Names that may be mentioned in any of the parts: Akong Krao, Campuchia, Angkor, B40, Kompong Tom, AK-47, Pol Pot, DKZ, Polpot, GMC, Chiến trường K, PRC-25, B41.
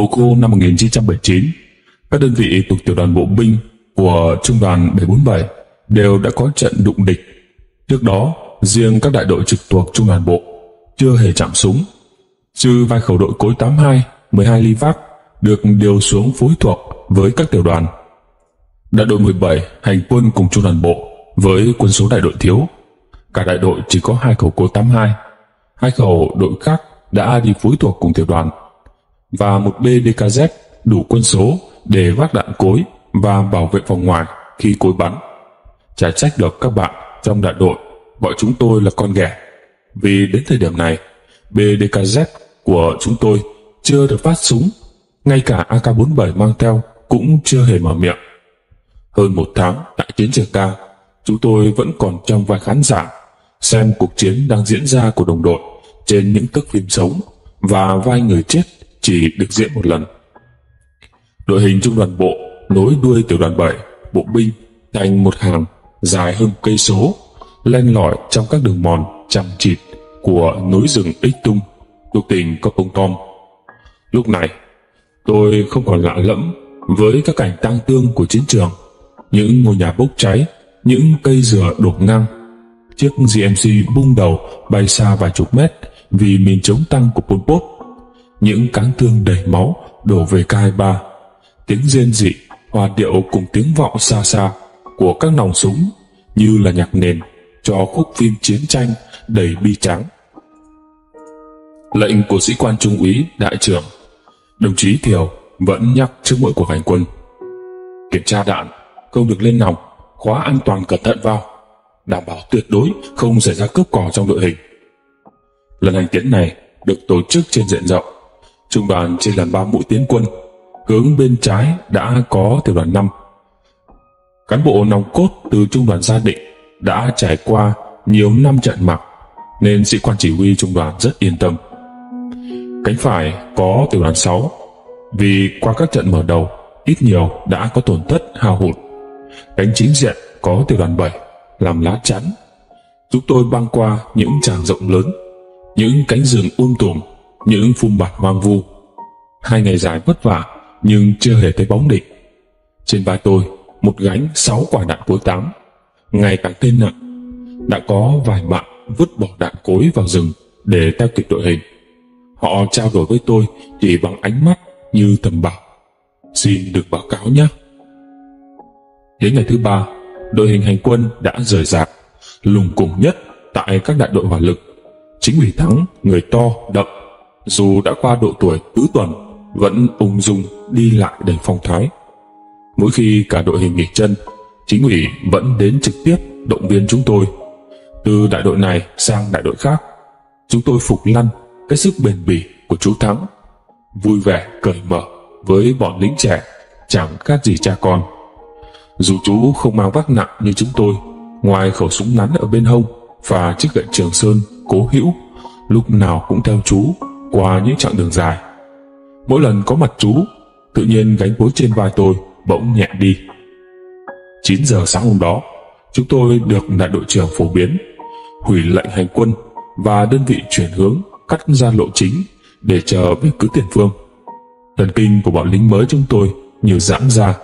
Moscow năm 1979, các đơn vị thuộc tiểu đoàn bộ binh của trung đoàn 747 đều đã có trận đụng địch. Trước đó, riêng các đại đội trực thuộc trung đoàn bộ chưa hề chạm súng, trừ vài khẩu đội cối 82, 12 ly vác được điều xuống phối thuộc với các tiểu đoàn. Đại đội 17 hành quân cùng trung đoàn bộ với quân số đại đội thiếu. Cả đại đội chỉ có 2 khẩu cối 82, 2 khẩu đội khác đã đi phối thuộc cùng tiểu đoàn, và một BDKZ đủ quân số để vác đạn cối và bảo vệ vòng ngoài khi cối bắn. Chả trách được các bạn trong đại đội gọi chúng tôi là con ghẻ, vì đến thời điểm này BDKZ của chúng tôi chưa được phát súng, ngay cả AK-47 mang theo cũng chưa hề mở miệng. Hơn một tháng tại chiến trường K, chúng tôi vẫn còn trong vai khán giả xem cuộc chiến đang diễn ra của đồng đội trên những thước phim sống, và vai người chết chỉ được diễn một lần. Đội hình trung đoàn bộ nối đuôi tiểu đoàn 7 bộ binh thành một hàng dài hơn cây số, len lỏi trong các đường mòn chằng chịt của núi rừng Ích Tung thuộc tỉnh Kompong Tom. Lúc này tôi không còn lạ lẫm với các cảnh tang thương của chiến trường, những ngôi nhà bốc cháy, những cây dừa đổ ngang. Chiếc GMC bung đầu bay xa vài chục mét vì mìn chống tăng của Polpot. Những cáng thương đầy máu đổ về K23. Tiếng rên rỉ, hòa điệu cùng tiếng vọng xa xa của các nòng súng như là nhạc nền cho khúc phim chiến tranh đầy bi tráng. Lệnh của sĩ quan trung úy đại trưởng, đồng chí Thiều vẫn nhắc trước mỗi cuộc hành quân: kiểm tra đạn, không được lên nòng, khóa an toàn cẩn thận vào, đảm bảo tuyệt đối không xảy ra cướp cò trong đội hình. Lần hành tiến này được tổ chức trên diện rộng, trung đoàn chia làm 3 mũi tiến quân. Hướng bên trái đã có tiểu đoàn 5. Cán bộ nòng cốt từ trung đoàn Gia Định đã trải qua nhiều năm trận mặc, nên sĩ quan chỉ huy trung đoàn rất yên tâm. Cánh phải có tiểu đoàn 6, vì qua các trận mở đầu ít nhiều đã có tổn thất hao hụt. Cánh chính diện có tiểu đoàn 7 làm lá chắn. Chúng tôi băng qua những tràng rộng lớn, những cánh rừng tùm, những phum bạt hoang vu. 2 ngày dài vất vả nhưng chưa hề thấy bóng địch. Trên vai tôi một gánh 6 quả đạn cối 8, ngày càng thêm nặng. Đã có vài bạn vứt bỏ đạn cối vào rừng để theo kịp đội hình. Họ trao đổi với tôi chỉ bằng ánh mắt như tầm bảo: xin được báo cáo nhé. Đến ngày thứ 3, đội hình hành quân đã rời rạc, lùng cùng nhất tại các đại đội hỏa lực. Chính ủy Thắng, người to, đậm, dù đã qua độ tuổi tứ tuần, vẫn ung dung đi lại đầy phong thái. Mỗi khi cả đội hình nghỉ chân, chính ủy vẫn đến trực tiếp động viên chúng tôi. Từ đại đội này sang đại đội khác, chúng tôi phục lăn cái sức bền bỉ của chú Thắng, vui vẻ cởi mở với bọn lính trẻ chẳng khác gì cha con. Dù chú không mang vác nặng như chúng tôi, ngoài khẩu súng ngắn ở bên hông và chiếc gậy Trường Sơn cố hữu lúc nào cũng theo chú qua những chặng đường dài. Mỗi lần có mặt chú, tự nhiên gánh cối trên vai tôi bỗng nhẹ đi. 9 giờ sáng hôm đó, chúng tôi được đại đội trưởng phổ biến hủy lệnh hành quân, và đơn vị chuyển hướng cắt ra lộ chính để chờ việc cứ tiền phương. Thần kinh của bọn lính mới chúng tôi như giãn ra.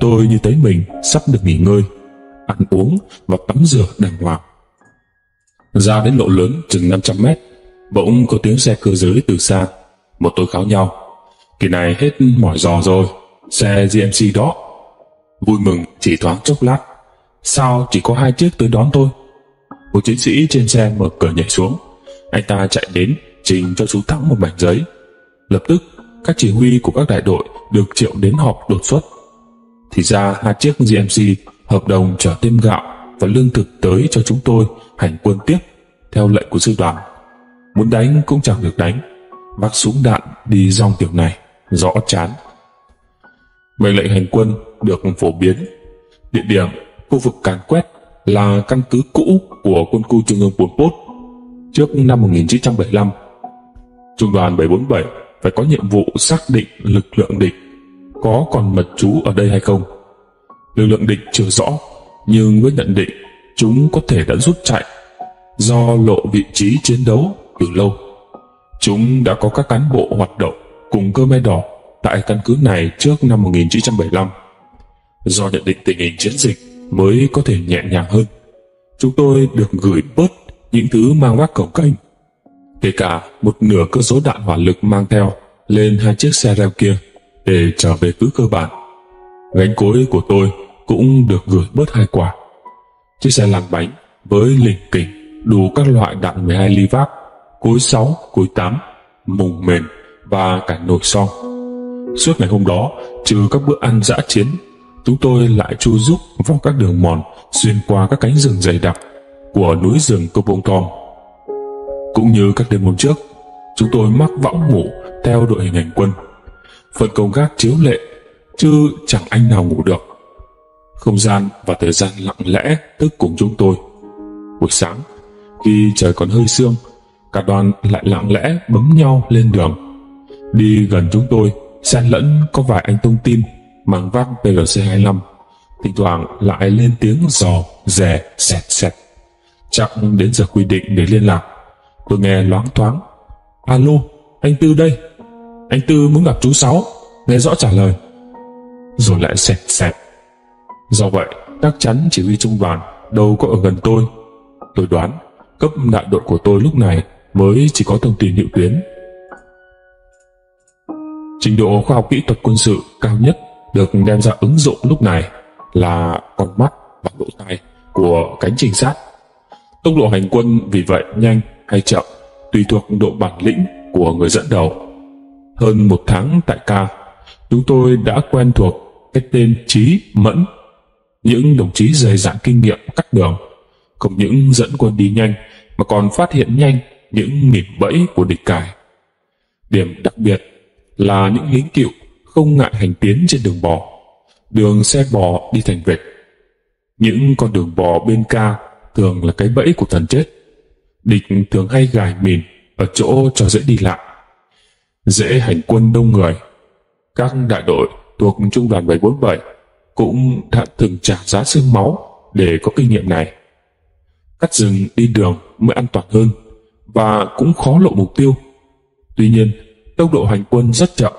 Tôi như thấy mình sắp được nghỉ ngơi, ăn uống và tắm rửa đàng hoàng. Ra đến lộ lớn chừng 500 mét, bỗng có tiếng xe cơ giới từ xa. Một tôi kháo nhau: kỳ này hết mỏi giò rồi, xe GMC đó. Vui mừng chỉ thoáng chốc lát, sao chỉ có 2 chiếc tới đón tôi? Một chiến sĩ trên xe mở cửa nhảy xuống. Anh ta chạy đến trình cho chú Thắng một mảnh giấy. Lập tức các chỉ huy của các đại đội được triệu đến họp đột xuất. Thì ra 2 chiếc GMC hợp đồng chở thêm gạo và lương thực tới cho chúng tôi hành quân tiếp theo lệnh của sư đoàn. Muốn đánh cũng chẳng được đánh, vác súng đạn đi dòng tiểu này rõ chán. Mệnh lệnh hành quân được phổ biến. Địa điểm khu vực Càn Quét là căn cứ cũ của quân khu trung ương Pol Pot. Trước năm 1975, trung đoàn 747 phải có nhiệm vụ xác định lực lượng địch có còn mật trú ở đây hay không. Lực lượng địch chưa rõ, nhưng với nhận định chúng có thể đã rút chạy do lộ vị trí chiến đấu từ lâu. Chúng đã có các cán bộ hoạt động cùng Khmer Đỏ tại căn cứ này trước năm 1975. Do nhận định tình hình chiến dịch mới có thể nhẹ nhàng hơn, chúng tôi được gửi bớt những thứ mang vác cồng kềnh, kể cả một nửa cơ số đạn hỏa lực mang theo lên hai chiếc xe reo kia để trở về cứ cơ bản. Gánh cối của tôi cũng được gửi bớt 2 quả. Chiếc xe lăn bánh với lình kỉnh đủ các loại đạn 12 ly vác, cối 6, cối 8, mùng mềm và cả nồi son. Suốt ngày hôm đó, trừ các bữa ăn dã chiến, chúng tôi lại chu rúc vào các đường mòn xuyên qua các cánh rừng dày đặc của núi rừng Cô Bông Tom. Cũng như các đêm hôm trước, chúng tôi mắc võng ngủ theo đội hình hành quân, phân công gác chiếu lệ, chứ chẳng anh nào ngủ được. Không gian và thời gian lặng lẽ tức cùng chúng tôi. Buổi sáng, khi trời còn hơi sương, cả đoàn lại lặng lẽ bấm nhau lên đường. Đi gần chúng tôi xen lẫn có vài anh thông tin mang vác PGC-25, thỉnh thoảng lại lên tiếng giò rè sẹt sẹt. Chắc đến giờ quy định để liên lạc, tôi nghe loáng thoáng: "Alo, anh Tư đây, anh Tư muốn gặp chú Sáu", nghe rõ trả lời rồi lại sẹt sẹt. Do vậy chắc chắn chỉ huy trung đoàn đâu có ở gần tôi. Tôi đoán cấp đại đội của tôi lúc này mới chỉ có thông tin hữu tuyến. Trình độ khoa học kỹ thuật quân sự cao nhất được đem ra ứng dụng lúc này là con mắt và lỗ tai của cánh trinh sát. Tốc độ hành quân vì vậy nhanh hay chậm tùy thuộc độ bản lĩnh của người dẫn đầu. Hơn 1 tháng tại Ca, chúng tôi đã quen thuộc cái tên Chí Mẫn. Những đồng chí dày dạn kinh nghiệm cắt đường, không những dẫn quân đi nhanh mà còn phát hiện nhanh những mỉm bẫy của địch cải. Điểm đặc biệt là những lính cựu không ngại hành tiến trên đường bò, đường xe bò đi thành vệt. Những con đường bò bên Ca thường là cái bẫy của thần chết. Địch thường hay gài mìn ở chỗ cho dễ đi lại, dễ hành quân đông người. Các đại đội thuộc trung đoàn 747 cũng đã từng trả giá xương máu để có kinh nghiệm này. Cắt rừng đi đường mới an toàn hơn và cũng khó lộ mục tiêu. Tuy nhiên, tốc độ hành quân rất chậm.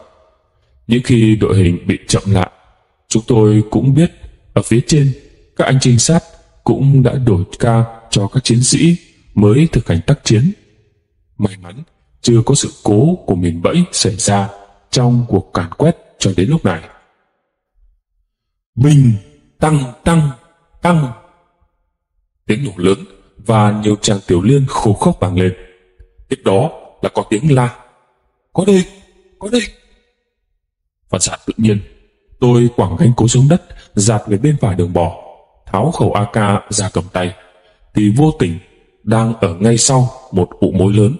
Những khi đội hình bị chậm lại, chúng tôi cũng biết ở phía trên các anh trinh sát cũng đã đổi ca cho các chiến sĩ mới thực hành tác chiến. May mắn chưa có sự cố của mìn bẫy xảy ra trong cuộc càn quét cho đến lúc này. Bình tăng tăng tăng, tiếng nổ lớn và nhiều tràng tiểu liên khô khốc vang lên. Tiếp đó là có tiếng la: "Có địch, có địch!" Phản xạ tự nhiên, tôi quẳng gánh cối xuống đất, dạt về bên phải đường bò, tháo khẩu AK ra cầm tay thì vô tình đang ở ngay sau một ụ mối lớn.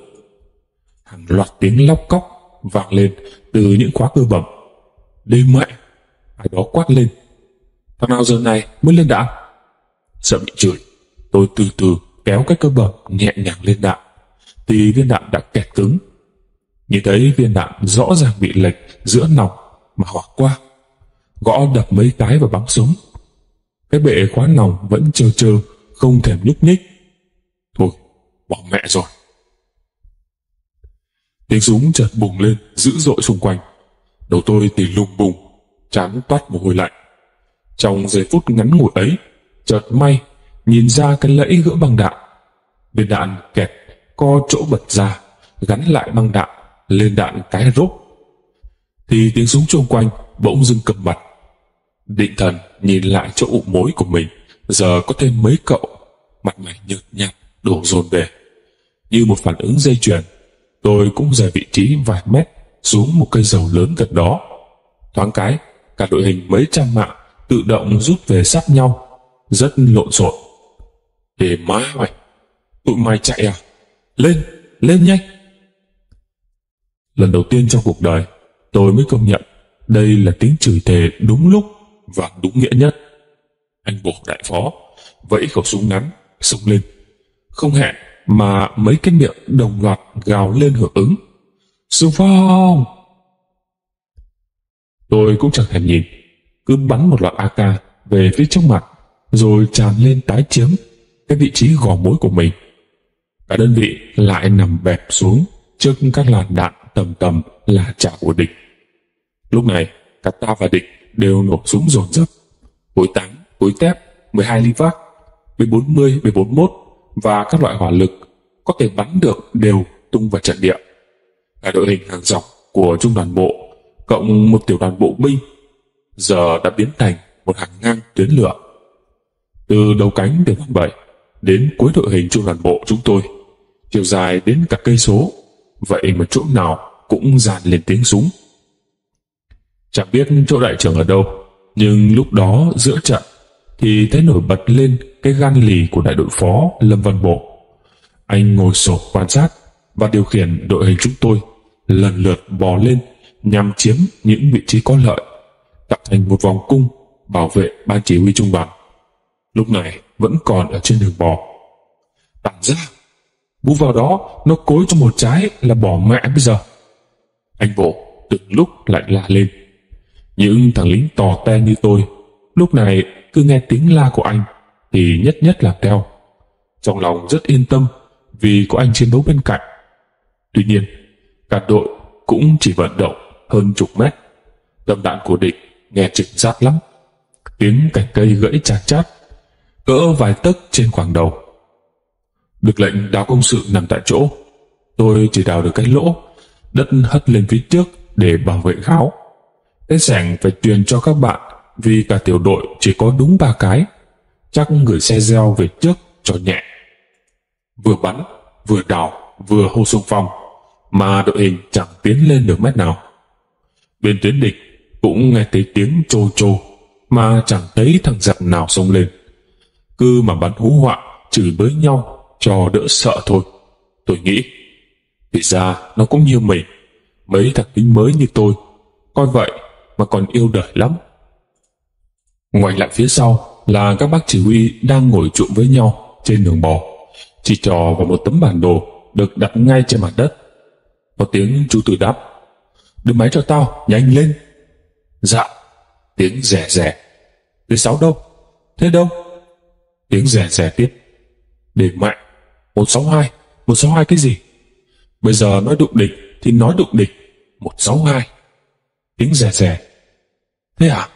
Hàng loạt tiếng lóc cóc vang lên từ những khóa cơ bẩm. "Đêm mẹ!" ai đó quát lên. "Thằng nào giờ này mới lên đạn?" Sợ bị chửi, tôi từ từ kéo cái cơ bẩm nhẹ nhàng lên đạn thì viên đạn đã kẹt cứng. Nhìn thấy viên đạn rõ ràng bị lệch giữa nòng mà hoảng qua, gõ đập mấy cái và bắn súng. Cái bệ khóa nòng vẫn trơ trơ, không thèm nhúc nhích. Thôi, bỏ mẹ rồi. Tiếng súng chợt bùng lên dữ dội xung quanh. Đầu tôi thì lùng bùng, trán toát mồ hôi lạnh. Trong giây phút ngắn ngủi ấy, chợt may nhìn ra cái lẫy gỡ băng đạn. Viên đạn kẹt co chỗ bật ra, gắn lại băng đạn, lên đạn cái rốp thì tiếng súng xung quanh bỗng dưng cầm mặt. Định thần nhìn lại chỗ ụ mối của mình, giờ có thêm mấy cậu, mặt mày nhợt nhạt đổ dồn về. Như một phản ứng dây chuyền, tôi cũng rời vị trí vài mét xuống một cây dầu lớn gần đó. Thoáng cái, cả đội hình mấy trăm mạng tự động rút về sát nhau, rất lộn xộn. "Để má mày, tụi mày chạy à? Lên, lên nhanh!" Lần đầu tiên trong cuộc đời, tôi mới công nhận đây là tiếng chửi thề đúng lúc và đúng nghĩa nhất. Anh bộ đại phó vẫy khẩu súng ngắn xông lên, không hẹn mà mấy cái miệng đồng loạt gào lên hưởng ứng: "Xung phong!" Tôi cũng chẳng thèm nhìn, cứ bắn một loạt AK về phía trước mặt rồi tràn lên tái chiếm cái vị trí gò mối của mình. Cả đơn vị lại nằm bẹp xuống trước các làn đạn tầm tầm là chảo của địch. Lúc này cả ta và địch đều nổ súng dồn dập, cối táng, cối tép, 12 ly vác, B40, B41 và các loại hỏa lực có thể bắn được đều tung vào trận địa. Cả đội hình hàng dọc của trung đoàn bộ cộng một tiểu đoàn bộ binh giờ đã biến thành một hàng ngang tuyến lửa. Từ đầu cánh tiểu đoàn 7 đến cuối đội hình trung đoàn bộ chúng tôi, chiều dài đến cả cây số, vậy mà chỗ nào cũng dàn lên tiếng súng. Chẳng biết chỗ đại trưởng ở đâu, nhưng lúc đó giữa trận thì thấy nổi bật lên cái gan lì của đại đội phó Lâm Văn Bộ. Anh ngồi sổ quan sát và điều khiển đội hình chúng tôi lần lượt bò lên nhằm chiếm những vị trí có lợi, tạo thành một vòng cung bảo vệ ban chỉ huy trung đoàn. Lúc này vẫn còn ở trên đường bò. Tản ra, bú vào đó, nó cối cho một trái là bỏ mẹ bây giờ. Anh Bộ từng lúc lại la lên. Những thằng lính tò te như tôi lúc này cứ nghe tiếng la của anh thì nhất nhất làm theo. Trong lòng rất yên tâm vì có anh chiến đấu bên cạnh. Tuy nhiên cả đội cũng chỉ vận động hơn chục mét. Tầm đạn của địch nghe chỉnh sát lắm. Tiếng cành cây gãy chát chát cỡ vài tấc trên khoảng đầu. Được lệnh đào công sự nằm tại chỗ, tôi chỉ đào được cái lỗ, đất hất lên phía trước để bảo vệ kháo. Cái sẻng phải truyền cho các bạn vì cả tiểu đội chỉ có đúng 3 cái. Chắc gửi xe gieo về trước cho nhẹ. Vừa bắn, vừa đào, vừa hô xung phong mà đội hình chẳng tiến lên được mét nào. Bên tuyến địch cũng nghe thấy tiếng trô trô mà chẳng thấy thằng giặc nào xông lên. Cứ mà bắn hú họa chửi bới nhau cho đỡ sợ thôi. Tôi nghĩ thì ra nó cũng như mình. Mấy thằng lính mới như tôi coi vậy mà còn yêu đời lắm. Ngoảnh lại phía sau là các bác chỉ huy đang ngồi trụm với nhau trên đường bò, chỉ trò vào một tấm bản đồ được đặt ngay trên mặt đất. Có tiếng chú Tư đáp: "Đưa máy cho tao, nhanh lên." "Dạ." Tiếng rè rè. "Thứ 6 đâu? Thế đâu?" Tiếng rè rè tiếp. "Để mạnh 162, 162 cái gì? Bây giờ nói đụng địch thì nói đụng địch, 162." Tiếng rè rè. "Thế à?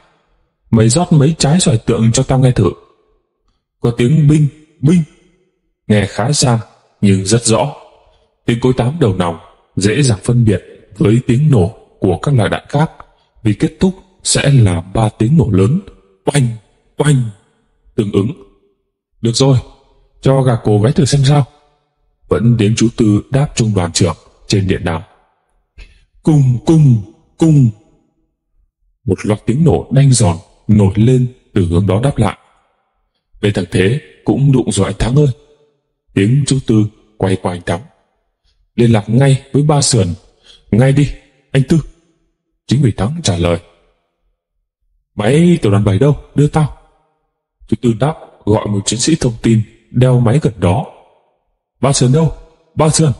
Mày rót mấy trái xoài tượng cho tao nghe thử." Có tiếng binh, binh. Nghe khá xa nhưng rất rõ. Tiếng cối tám đầu nòng dễ dàng phân biệt với tiếng nổ của các loại đạn khác vì kết thúc sẽ là 3 tiếng nổ lớn oanh oanh tương ứng. "Được rồi, cho gà cổ gáy thử xem sao." Vẫn tiếng chú Tư đáp trung đoàn trưởng trên điện đàm. Cung cung cung. Một loạt tiếng nổ đanh giòn nổi lên từ hướng đó đáp lại. Bên thằng Thế cũng đụng rồi. "Anh Thắng ơi." Tiếng chú Tư quay qua anh Thắng. "Liên lạc ngay với Ba Sườn ngay đi, anh Tư." Chính vì Thắng trả lời. "Máy tiểu đoàn 7 đâu, đưa tao." Chú Tư đáp, gọi một chiến sĩ thông tin đeo máy gần đó. "Ba Sườn đâu? Ba Sườn."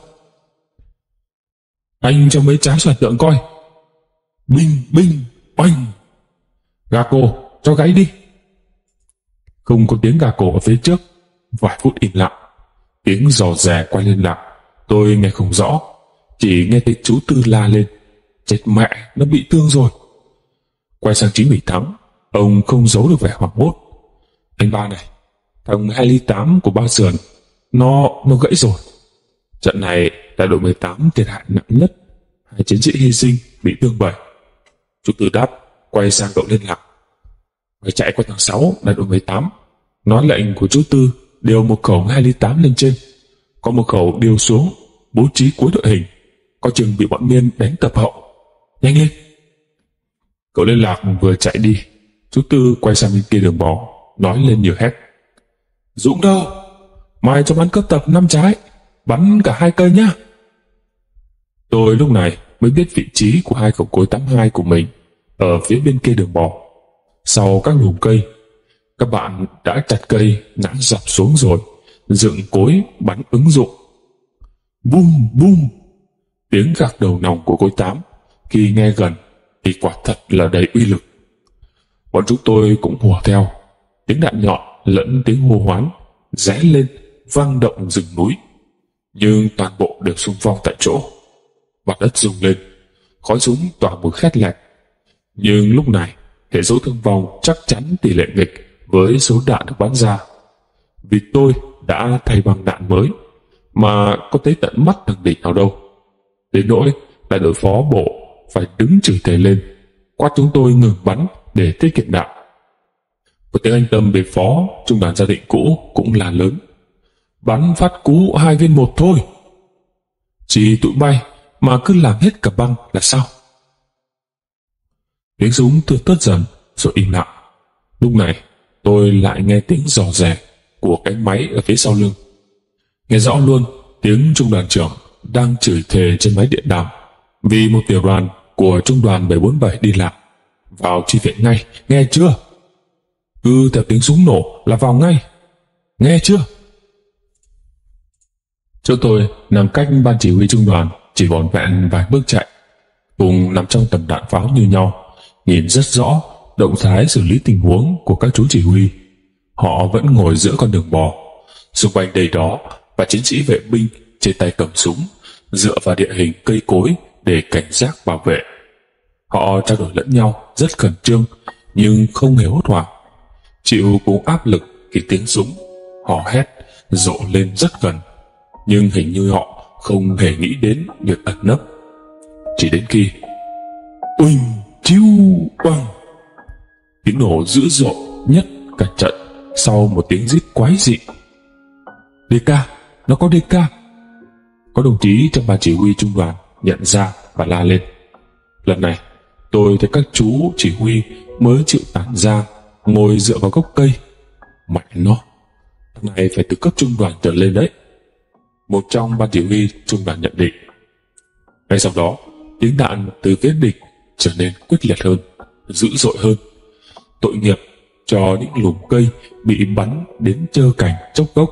"Anh cho mấy trái xoài tượng coi." Binh binh oanh. "Gà cổ cho gáy đi." Không có tiếng gà cổ ở phía trước. Vài phút im lặng. Tiếng rò rè quay liên lạc tôi nghe không rõ, chỉ nghe thấy chú Tư la lên: "Chết mẹ, nó bị thương rồi." Quay sang Chính ủy Thắng, ông không giấu được vẻ hoảng hốt: "Anh Ba này, thằng 208 của Ba Sườn nó gãy rồi. Trận này đại đội 18 thiệt hại nặng nhất, 2 chiến sĩ hy sinh, bị thương 7 Chú Tư đáp, quay sang đội liên lạc: "Phải chạy qua thằng 6 đại đội 18 nói lệnh của chú Tư điều một khẩu 208 lên trên, có một khẩu điều xuống, bố trí cuối đội hình, coi chừng bị bọn Miên đánh tập hậu. Nhanh lên." Cậu liên lạc vừa chạy đi, chú Tư quay sang bên kia đường bò, nói lên nhiều hét: "Dũng đâu? Mai cho bắn cướp tập 5 trái, bắn cả 2 cây nhá." Tôi lúc này mới biết vị trí của 2 khẩu cối 82 của mình ở phía bên kia đường bò, sau các lùm cây. Các bạn đã chặt cây ngã dọc xuống rồi, dựng cối bắn ứng dụng. Bum bum. Tiếng gạc đầu nòng của cối 8 khi nghe gần thì quả thật là đầy uy lực. Bọn chúng tôi cũng hùa theo. Tiếng đạn nhọn lẫn tiếng hô hoán ré lên vang động rừng núi. Nhưng toàn bộ đều xung phong tại chỗ. Mặt đất rung lên, khói súng tỏa mùi khét lẹt. Nhưng lúc này hệ số thương vong chắc chắn tỷ lệ nghịch với số đạn được bắn ra. Vì tôi đã thay bằng đạn mới mà có thấy tận mắt thằng địch nào đâu. Đến nỗi đại đội phó bộ phải đứng chửi thề lên, quát chúng tôi ngừng bắn để tiết kiệm đạn. Một tiếng anh Tâm về phó trung đoàn gia định cũ cũng là lớn: bắn phát cú 2 viên 1 thôi, chỉ tụi bay mà cứ làm hết cả băng là sao? Tiếng súng thưa thớt dần rồi im lặng. Lúc này tôi lại nghe tiếng rò rè của cái máy ở phía sau lưng, nghe rõ luôn tiếng trung đoàn trưởng đang chửi thề trên máy điện đàm vì một tiểu đoàn của trung đoàn 747 đi lạc vào chi viện ngay, nghe chưa? Cứ theo tiếng súng nổ là vào ngay, nghe chưa? Chỗ tôi nằm cách ban chỉ huy trung đoàn chỉ vỏn vẹn vài bước chạy, cùng nằm trong tầm đạn pháo như nhau, nhìn rất rõ động thái xử lý tình huống của các chú chỉ huy. Họ vẫn ngồi giữa con đường bò, xung quanh đầy đó và chiến sĩ vệ binh trên tay cầm súng, dựa vào địa hình cây cối để cảnh giác bảo vệ. Họ trao đổi lẫn nhau rất khẩn trương nhưng không hề hốt hoảng, chịu cùng áp lực khi tiếng súng hò hét rộ lên rất gần, nhưng hình như họ không hề nghĩ đến việc ẩn nấp. Chỉ đến khi uỳnh chiêu quăng, tiếng nổ dữ dội nhất cả trận, sau một tiếng rít quái dị: DK, nó có DK. Có đồng chí trong ban chỉ huy trung đoàn nhận ra và la lên. Lần này tôi thấy các chú chỉ huy mới chịu tản ra, ngồi dựa vào gốc cây. Mẹ nó, thằng này phải từ cấp trung đoàn trở lên đấy, một trong ban chỉ huy trung đoàn nhận định. Ngay sau đó tiếng đạn từ phía địch trở nên quyết liệt hơn, dữ dội hơn. Tội nghiệp cho những lùm cây bị bắn đến trơ cành chốc gốc.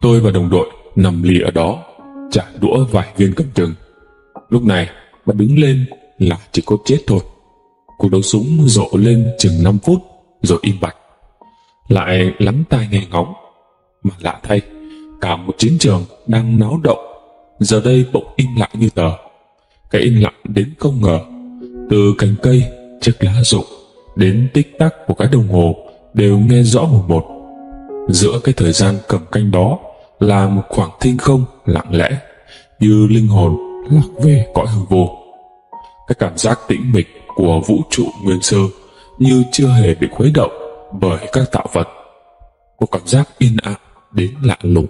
Tôi và đồng đội nằm lì ở đó, trả đũa vài viên cầm chừng. Lúc này mà đứng lên là chỉ có chết thôi. Cuộc đấu súng rộ lên chừng 5 phút rồi im bặt. Lại lắm tai nghe ngóng, mà lạ thay, cả một chiến trường đang náo động giờ đây bỗng im lặng như tờ. Cái im lặng đến không ngờ, từ cành cây, chiếc lá rụng đến tích tắc của cái đồng hồ đều nghe rõ mồn một. Giữa cái thời gian cầm canh đó là một khoảng thinh không lặng lẽ, như linh hồn lạc về cõi hư vô. Cái cảm giác tĩnh mịch của vũ trụ nguyên sơ như chưa hề bị khuấy động bởi các tạo vật, một cảm giác yên ả đến lạ lùng.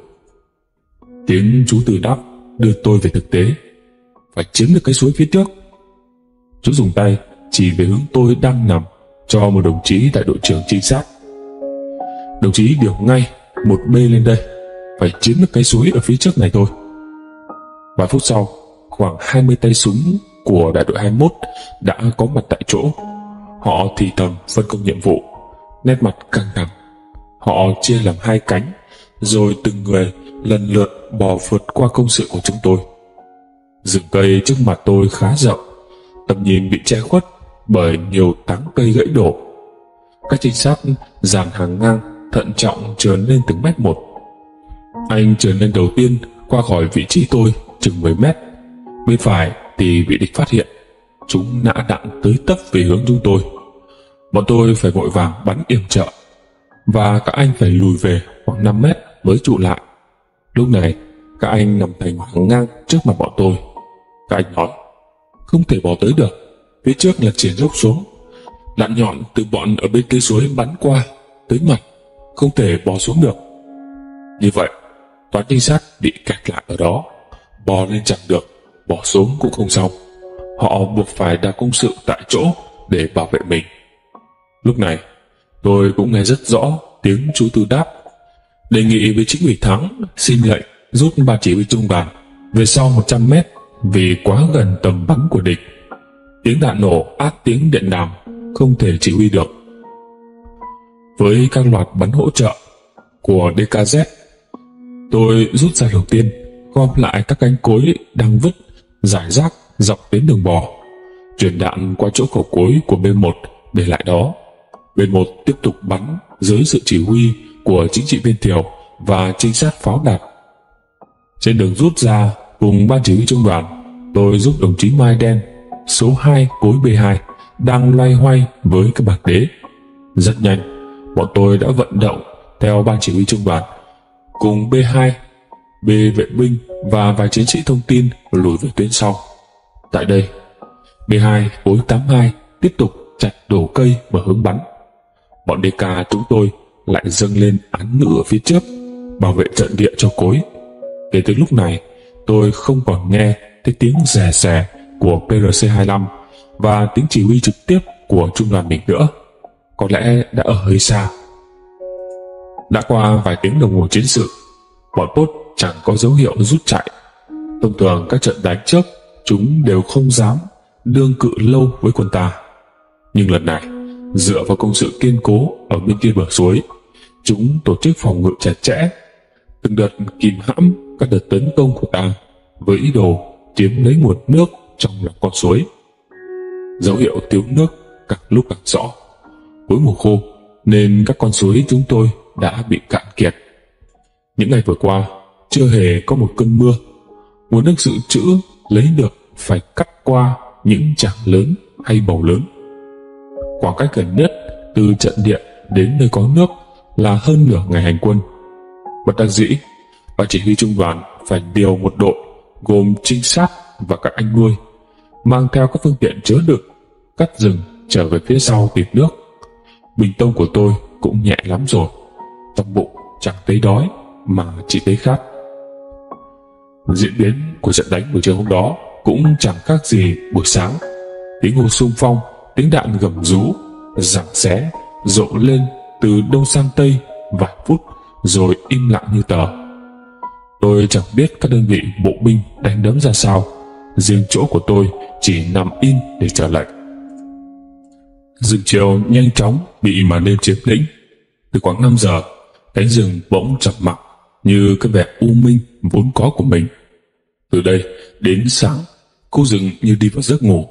Tiếng chú Tư Đáp đưa tôi về thực tế. Phải chiếm được cái suối phía trước. Chú dùng tay chỉ về hướng tôi đang nằm cho một đồng chí đại đội trưởng trinh sát: đồng chí điều ngay một B lên đây, phải chiếm được cái suối ở phía trước này thôi. Vài phút sau, khoảng 20 tay súng của đại đội 21 đã có mặt tại chỗ. Họ thì thầm phân công nhiệm vụ, nét mặt căng thẳng. Họ chia làm 2 cánh, rồi từng người lần lượt bò vượt qua công sự của chúng tôi. Rừng cây trước mặt tôi khá rộng, tầm nhìn bị che khuất bởi nhiều tán cây gãy đổ. Các trinh sát dàn hàng ngang, thận trọng trườn lên từng mét một. Anh trườn lên đầu tiên, qua khỏi vị trí tôi chừng 10 mét. Bên phải thì bị địch phát hiện, chúng nã đạn tới tấp về hướng chúng tôi. Bọn tôi phải vội vàng bắn yểm trợ, và các anh phải lùi về khoảng 5 mét mới trụ lại. Lúc này các anh nằm thành hàng ngang trước mặt bọn tôi. Các anh nói: không thể bỏ tới được, phía trước là triển dốc xuống, đạn nhọn từ bọn ở bên kia suối bắn qua tới mặt, không thể bò xuống được. Như vậy toán trinh sát bị kẹt lại ở đó, bò lên chẳng được, bỏ xuống cũng không xong. Họ buộc phải đào công sự tại chỗ để bảo vệ mình. Lúc này tôi cũng nghe rất rõ tiếng chú Tư Đáp đề nghị với chính ủy Thắng xin lệnh rút ban chỉ huy trung đoàn về sau 100 mét vì quá gần tầm bắn của địch. Tiếng đạn nổ át tiếng điện đàm, không thể chỉ huy được. Với các loạt bắn hỗ trợ của DKZ, tôi rút ra đầu tiên, gom lại các cánh cối đang vứt rải rác dọc tuyến đường bò, chuyển đạn qua chỗ khẩu cối của B1 để lại đó. B1 tiếp tục bắn dưới sự chỉ huy của chính trị viên Thiều và trinh sát pháo đạp. Trên đường rút ra cùng ban chỉ huy trung đoàn, tôi giúp đồng chí Mai Đen số 2 cối B2 đang loay hoay với các bạc đế. Rất nhanh, bọn tôi đã vận động theo ban chỉ huy trung đoàn, cùng B2, B vệ binh và vài chiến sĩ thông tin lùi về tuyến sau. Tại đây, B2 khối 82 tiếp tục chặt đổ cây và hướng bắn. Bọn DK chúng tôi lại dâng lên án ngữ ở phía trước, bảo vệ trận địa cho cối. Kể từ lúc này, tôi không còn nghe thấy tiếng rè rè của PRC-25 và tiếng chỉ huy trực tiếp của trung đoàn mình nữa. Có lẽ đã ở hơi xa. Đã qua vài tiếng đồng hồ chiến sự, bọn Pốt chẳng có dấu hiệu rút chạy. Thông thường các trận đánh trước, chúng đều không dám đương cự lâu với quân ta. Nhưng lần này, dựa vào công sự kiên cố ở bên kia bờ suối, chúng tổ chức phòng ngự chặt chẽ, từng đợt kìm hãm các đợt tấn công của ta với ý đồ chiếm lấy nguồn nước trong lòng con suối. Dấu hiệu thiếu nước càng lúc càng rõ. Cuối mùa khô nên các con suối chúng tôi đã bị cạn kiệt. Những ngày vừa qua chưa hề có một cơn mưa. Nguồn nước dự trữ lấy được phải cắt qua những trảng lớn hay bầu lớn. Khoảng cách gần nhất từ trận địa đến nơi có nước là hơn nửa ngày hành quân. Bất đắc dĩ, ban chỉ huy trung đoàn phải điều một đội gồm trinh sát và các anh nuôi, mang theo các phương tiện chứa đựng, cắt rừng trở về phía sau tìm nước. Bình tông của tôi cũng nhẹ lắm rồi, trong bụng chẳng thấy đói mà chỉ thấy khát. Diễn biến của trận đánh buổi trưa hôm đó cũng chẳng khác gì buổi sáng. Tiếng hô xung phong, tiếng đạn gầm rú, giằng xé rộ lên từ đông sang tây vài phút rồi im lặng như tờ. Tôi chẳng biết các đơn vị bộ binh đánh đấm ra sao, riêng chỗ của tôi chỉ nằm im để chờ lệnh. Rừng chiều nhanh chóng bị màn đêm chiếm lĩnh. Từ khoảng 5 giờ, cánh rừng bỗng trầm mặc như cái vẻ u minh vốn có của mình. Từ đây đến sáng, khu rừng như đi vào giấc ngủ.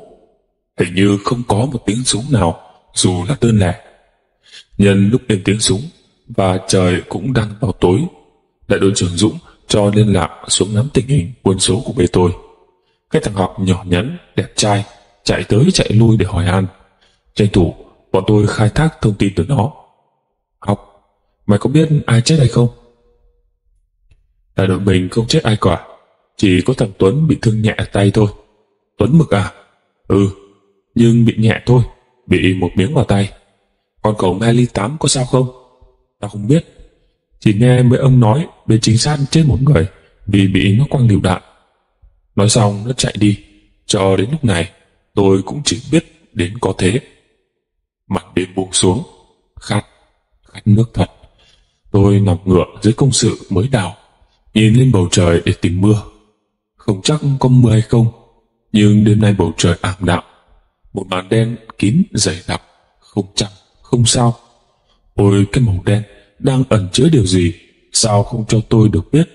Hình như không có một tiếng súng nào, dù là đơn lẻ. Nhân lúc đêm tiếng súng và trời cũng đang vào tối, đại đội trưởng Dũng cho liên lạc xuống nắm tình hình quân số của bên tôi. Cái thằng học nhỏ nhắn, đẹp trai, chạy tới chạy lui để hỏi han. Tranh thủ bọn tôi khai thác thông tin từ nó. Học, mày có biết ai chết hay không? Đại đội mình không chết ai cả, chỉ có thằng Tuấn bị thương nhẹ tay thôi. Tuấn Mực à? Ừ, nhưng bị nhẹ thôi, bị một miếng vào tay. Còn cậu Meli 8 có sao không? Tao không biết, chỉ nghe mấy ông nói bên chính xác chết một người vì bị nó quăng lựu đạn. Nói xong nó chạy đi. Cho đến lúc này tôi cũng chỉ biết đến có thế. Mặt đêm buông xuống, khát nước thật. Tôi nằm ngửa dưới công sự mới đào, nhìn lên bầu trời để tìm mưa. Không chắc có mưa hay không, nhưng đêm nay bầu trời ảm đạm, một màn đen kín dày đặc, không trăng không sao. Ôi, cái màu đen đang ẩn chứa điều gì, sao không cho tôi được biết.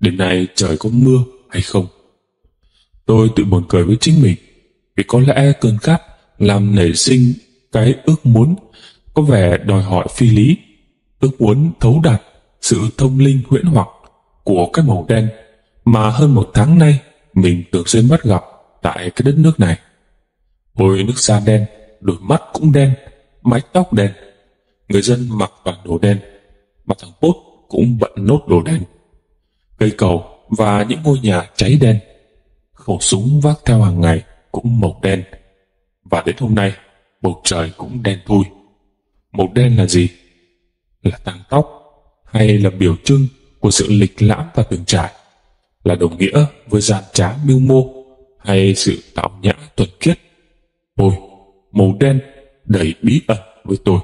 Đêm nay trời có mưa hay không? Tôi tự buồn cười với chính mình, vì có lẽ cơn khát làm nảy sinh cái ước muốn có vẻ đòi hỏi phi lý, ước muốn thấu đạt sự thông linh huyễn hoặc của cái màu đen mà hơn một tháng nay mình thường xuyên bắt gặp tại cái đất nước này. Ôi, nước da đen, đôi mắt cũng đen, mái tóc đen, người dân mặc toàn đồ đen, mà thằng Pốt cũng bận nốt đồ đen. Cây cầu và những ngôi nhà cháy đen, khẩu súng vác theo hàng ngày cũng màu đen, và đến hôm nay bầu trời cũng đen thui. Màu đen là gì? Là tang tóc, hay là biểu trưng của sự lịch lãm và từng trải, là đồng nghĩa với gian trá mưu mô, hay sự tạo nhã thuần khiết? Ôi, màu đen đầy bí ẩn với tôi.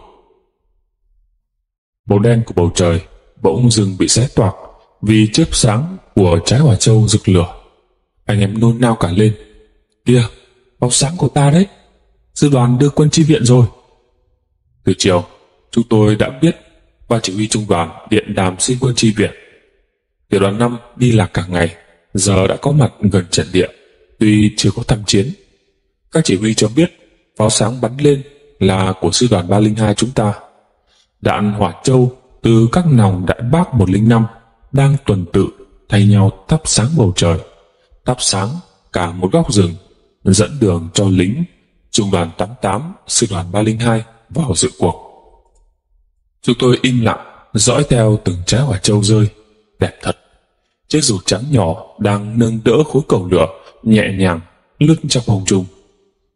Màu đen của bầu trời bỗng dưng bị xé toạc vì chớp sáng của trái hỏa châu rực lửa. Anh em nôn nao cả lên. Kìa, bóng sáng của ta đấy, sư đoàn đưa quân chi viện rồi. Từ chiều, chúng tôi đã biết ban chỉ huy trung đoàn điện đàm xin quân chi viện. Tiểu đoàn 5 đi lạc cả ngày, giờ đã có mặt gần trận địa, tuy chưa có tham chiến. Các chỉ huy cho biết pháo sáng bắn lên là của sư đoàn 302 chúng ta. Đạn hỏa châu từ các nòng đại bác 105 đang tuần tự thay nhau thắp sáng bầu trời, thắp sáng cả một góc rừng, dẫn đường cho lính Trung đoàn 88, Sư đoàn 302 vào dự cuộc. Chúng tôi im lặng dõi theo từng trái hỏa châu rơi. Đẹp thật. Chiếc dù trắng nhỏ đang nâng đỡ khối cầu lửa nhẹ nhàng lướt trong không trung.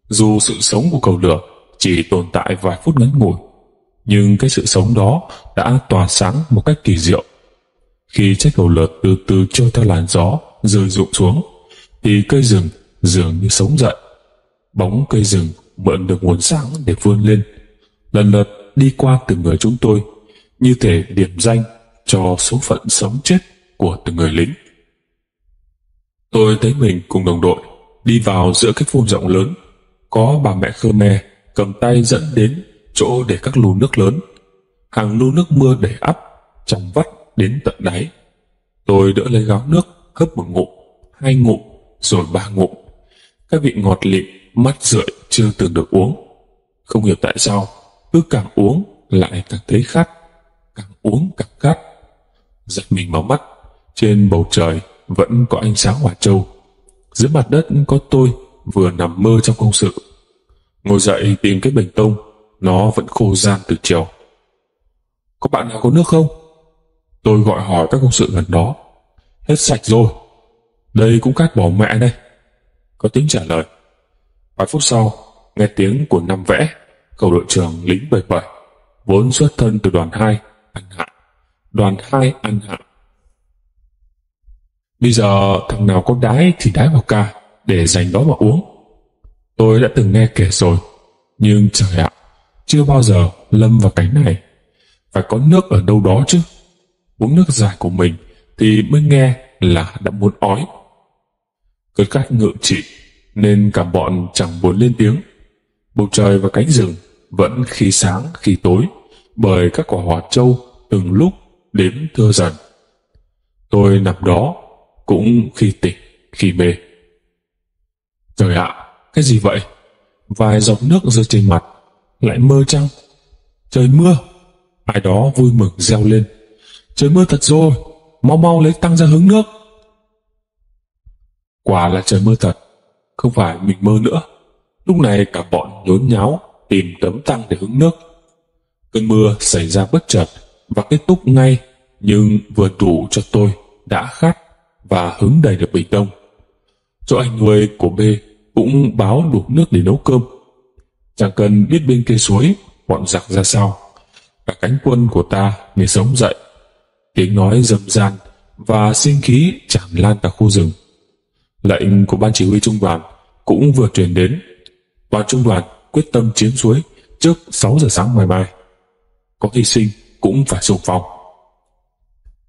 Dù sự sống của cầu lửa chỉ tồn tại vài phút ngắn ngủi, nhưng cái sự sống đó đã tỏa sáng một cách kỳ diệu. Khi chiếc cầu lửa từ từ trôi theo làn gió rơi rụng xuống, thì cây rừng dường như sống dậy. Bóng cây rừng mượn được nguồn sáng để vươn lên, lần lượt đi qua từng người chúng tôi, như thể điểm danh cho số phận sống chết của từng người lính. Tôi thấy mình cùng đồng đội đi vào giữa cái phun rộng lớn, có bà mẹ Khmer cầm tay dẫn đến chỗ để các lu nước lớn. Hàng lu nước mưa đầy ắp, trong vắt đến tận đáy. Tôi đỡ lấy gáo nước, hớp một ngụm, hai ngụm, rồi ba ngụm. Cái vị ngọt lịm, mát rượi chưa từng được uống. Không hiểu tại sao, cứ càng uống lại càng thấy khát, càng uống càng khát. Giật mình mở mắt, trên bầu trời vẫn có ánh sáng hỏa châu. Dưới mặt đất có tôi vừa nằm mơ trong công sự. Ngồi dậy tìm cái bình tông, nó vẫn khô ran từ chiều. Có bạn nào có nước không? Tôi gọi hỏi các công sự gần đó. Hết sạch rồi. Đây cũng cát bỏ mẹ đây, có tiếng trả lời. Vài phút sau, nghe tiếng của Năm Vẽ, cậu đội trưởng lính 77, vốn xuất thân từ đoàn 2 ăn hạn. Đoàn 2 ăn hạn. Bây giờ thằng nào có đái thì đái vào ca để dành đó mà uống. Tôi đã từng nghe kể rồi, nhưng trời ạ, chưa bao giờ lâm vào cảnh này. Phải có nước ở đâu đó chứ. Uống nước giải của mình thì mới nghe là đã muốn ói. Cơn khát ngự trị nên cả bọn chẳng buồn lên tiếng. Bầu trời và cánh rừng vẫn khi sáng khi tối bởi các quả hỏa châu từng lúc đếm thưa dần. Tôi nằm đó cũng khi tỉnh khi mê. Trời ạ, cái gì vậy? Vài giọt nước rơi trên mặt. Lại mơ chăng? Trời mưa! Ai đó vui mừng reo lên. Trời mưa thật rồi, mau mau lấy tăng ra hứng nước. Quả là trời mưa thật, không phải mình mơ nữa. Lúc này cả bọn nhốn nháo tìm tấm tăng để hứng nước. Cơn mưa xảy ra bất chợt và kết thúc ngay, nhưng vừa đủ cho tôi đã khát và hứng đầy được bình tông. Chỗ anh nuôi của B cũng báo đủ nước để nấu cơm. Chẳng cần biết bên kia suối bọn giặc ra sao, cả cánh quân của ta mới sống dậy. Tiếng nói rầm ran và sinh khí tràn lan cả khu rừng. Lệnh của ban chỉ huy trung đoàn cũng vừa truyền đến. Toàn trung đoàn quyết tâm chiếm suối trước 6 giờ sáng ngày mai. Có hy sinh cũng phải xung phong.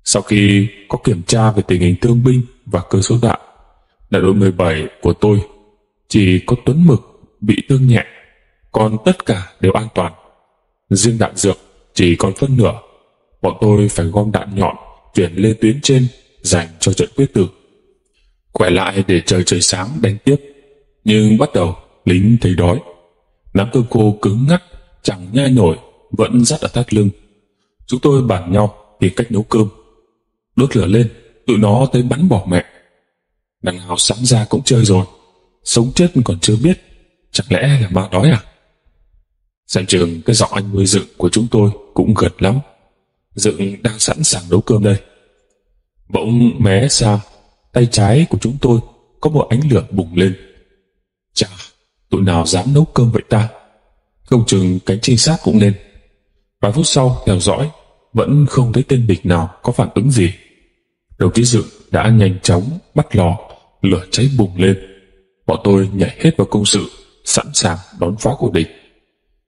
Sau khi có kiểm tra về tình hình thương binh và cơ số đạn, đại đội 17 của tôi chỉ có Tuấn Mực bị thương nhẹ, còn tất cả đều an toàn. Riêng đạn dược chỉ còn phân nửa. Bọn tôi phải gom đạn nhọn chuyển lên tuyến trên dành cho trận quyết tử. Quay lại để trời sáng đánh tiếp. Nhưng bắt đầu lính thấy đói. Nắm cơm khô cứng ngắt chẳng nhai nổi, vẫn dắt ở thắt lưng. Chúng tôi bàn nhau tìm cách nấu cơm. Đốt lửa lên, tụi nó tới bắn bỏ mẹ. Đằng nào sáng ra cũng chơi rồi, sống chết còn chưa biết. Chẳng lẽ là ma đói à? Xem chừng cái giọng anh nuôi Dựng của chúng tôi cũng gật lắm. Dựng đang sẵn sàng nấu cơm đây. Bỗng mé xa, tay trái của chúng tôi có một ánh lửa bùng lên. Chà, tụi nào dám nấu cơm vậy ta? Không chừng cánh trinh sát cũng nên. Vài phút sau theo dõi, vẫn không thấy tên địch nào có phản ứng gì. Đồng chí Dựng đã nhanh chóng bắt lò, lửa cháy bùng lên. Bọn tôi nhảy hết vào công sự, sẵn sàng đón phá của địch.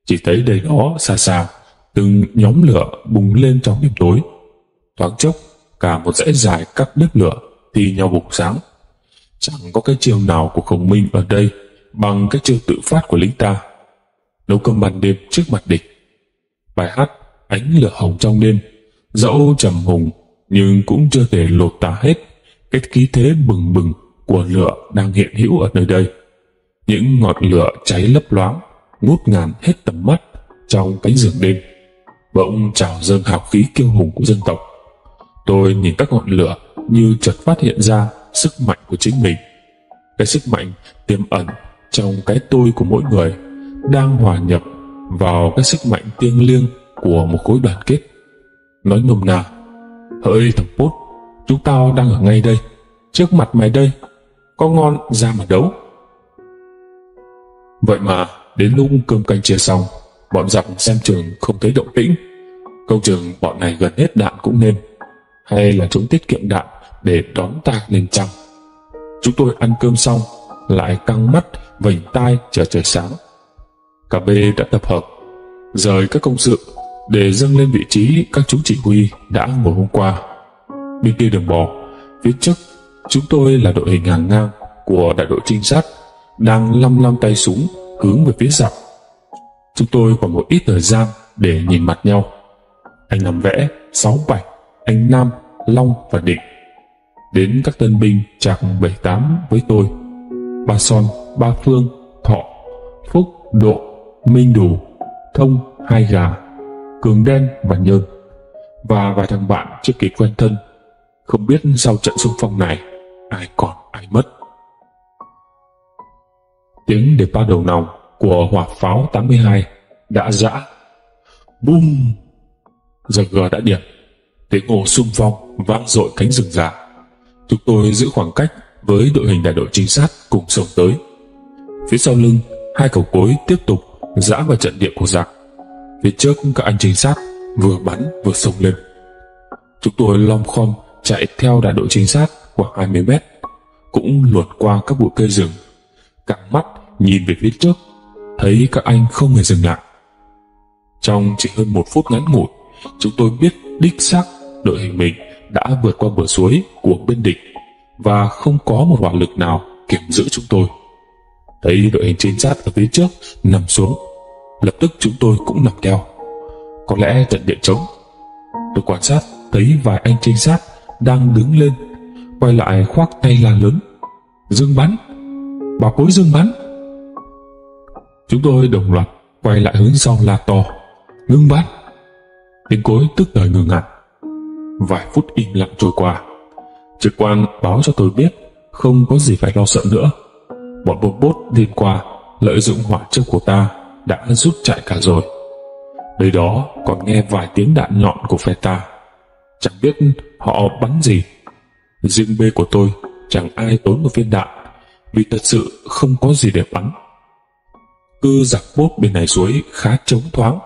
Chỉ thấy đầy đó xa xa, từng nhóm lửa bùng lên trong đêm tối. Thoáng chốc, cả một dãy dài các bếp lửa thi nhau bùng sáng. Chẳng có cái chiêu nào của Khổng Minh ở đây bằng cái chiêu tự phát của lính ta. Nấu cơm ban đêm trước mặt địch. Bài hát Ánh Lửa Hồng Trong Đêm dẫu trầm hùng nhưng cũng chưa thể lột tả hết cái khí thế bừng bừng của lửa đang hiện hữu ở nơi đây. Những ngọn lửa cháy lấp loáng, ngút ngàn hết tầm mắt trong cánh rừng đêm, bỗng trào dâng hào khí kiêu hùng của dân tộc. Tôi nhìn các ngọn lửa như chợt phát hiện ra sức mạnh của chính mình, cái sức mạnh tiềm ẩn trong cái tôi của mỗi người đang hòa nhập vào cái sức mạnh thiêng liêng của một khối đoàn kết. Nói nôm na, hỡi thằng Pốt, chúng tao đang ở ngay đây, trước mặt mày đây, có ngon ra mà đấu. Vậy mà đến lúc cơm canh chia xong, bọn giặc xem chừng không thấy động tĩnh. Câu chừng bọn này gần hết đạn cũng nên, hay là chúng tiết kiệm đạn để đón ta lên chăng? Chúng tôi ăn cơm xong lại căng mắt vành tai chờ trời sáng. Cả bê đã tập hợp, rời các công sự để dâng lên vị trí các chú chỉ huy đã ngồi hôm qua. Bên kia đường bò, phía trước chúng tôi là đội hình hàng ngang của đại đội trinh sát đang lăm lăm tay súng hướng về phía giặc. Chúng tôi còn một ít thời gian để nhìn mặt nhau. Anh Nằm Vẽ, 6-7, anh Nam, Long và Định. Đến các tân binh chạc 7-8 với tôi: Ba Son, Ba Phương, Thọ, Phúc, Độ, Minh Đủ, Thông, Hai Gà, Cường Đen và Nhơn, và vài thằng bạn chưa kịp quen thân. Không biết sau trận xung phong này ai còn ai mất. Tiếng đề pa đầu nòng của hỏa pháo 82 đã giã. Bum! Giặc gờ đã điểm. Tiếng ồ xung phong vang dội cánh rừng già. Chúng tôi giữ khoảng cách với đội hình đại đội trinh sát cùng sông tới. Phía sau lưng, hai khẩu cối tiếp tục giã vào trận địa của giặc. Phía trước các anh trinh sát vừa bắn vừa xông lên. Chúng tôi lom khom chạy theo đại đội trinh sát khoảng 20 mét, cũng luồn qua các bụi cây rừng. Căng mắt nhìn về phía trước, thấy các anh không hề dừng lại. Trong chỉ hơn một phút ngắn ngủi, chúng tôi biết đích xác đội hình mình đã vượt qua bờ suối của bên địch và không có một hỏa lực nào kiểm giữ chúng tôi. Thấy đội hình trinh sát ở phía trước nằm xuống, lập tức chúng tôi cũng nằm theo. Có lẽ trận địa trống. Tôi quan sát thấy vài anh trinh sát đang đứng lên, quay lại khoác tay la lớn: Dương bắn! Bà cối Dương bắn! Chúng tôi đồng loạt quay lại hướng sau la to: Ngưng bắn! Tiếng cối tức thời ngừng hẳn. Vài phút im lặng trôi qua. Trực quan báo cho tôi biết không có gì phải lo sợ nữa. Bọn Polpot đêm qua lợi dụng hỏa chớp của ta đã rút chạy cả rồi. Nơi đó còn nghe vài tiếng đạn nhọn của phe ta. Chẳng biết họ bắn gì. Riêng bê của tôi chẳng ai tốn một viên đạn, vì thật sự không có gì để bắn. Cư giặc Pốt bên này suối khá trống thoáng.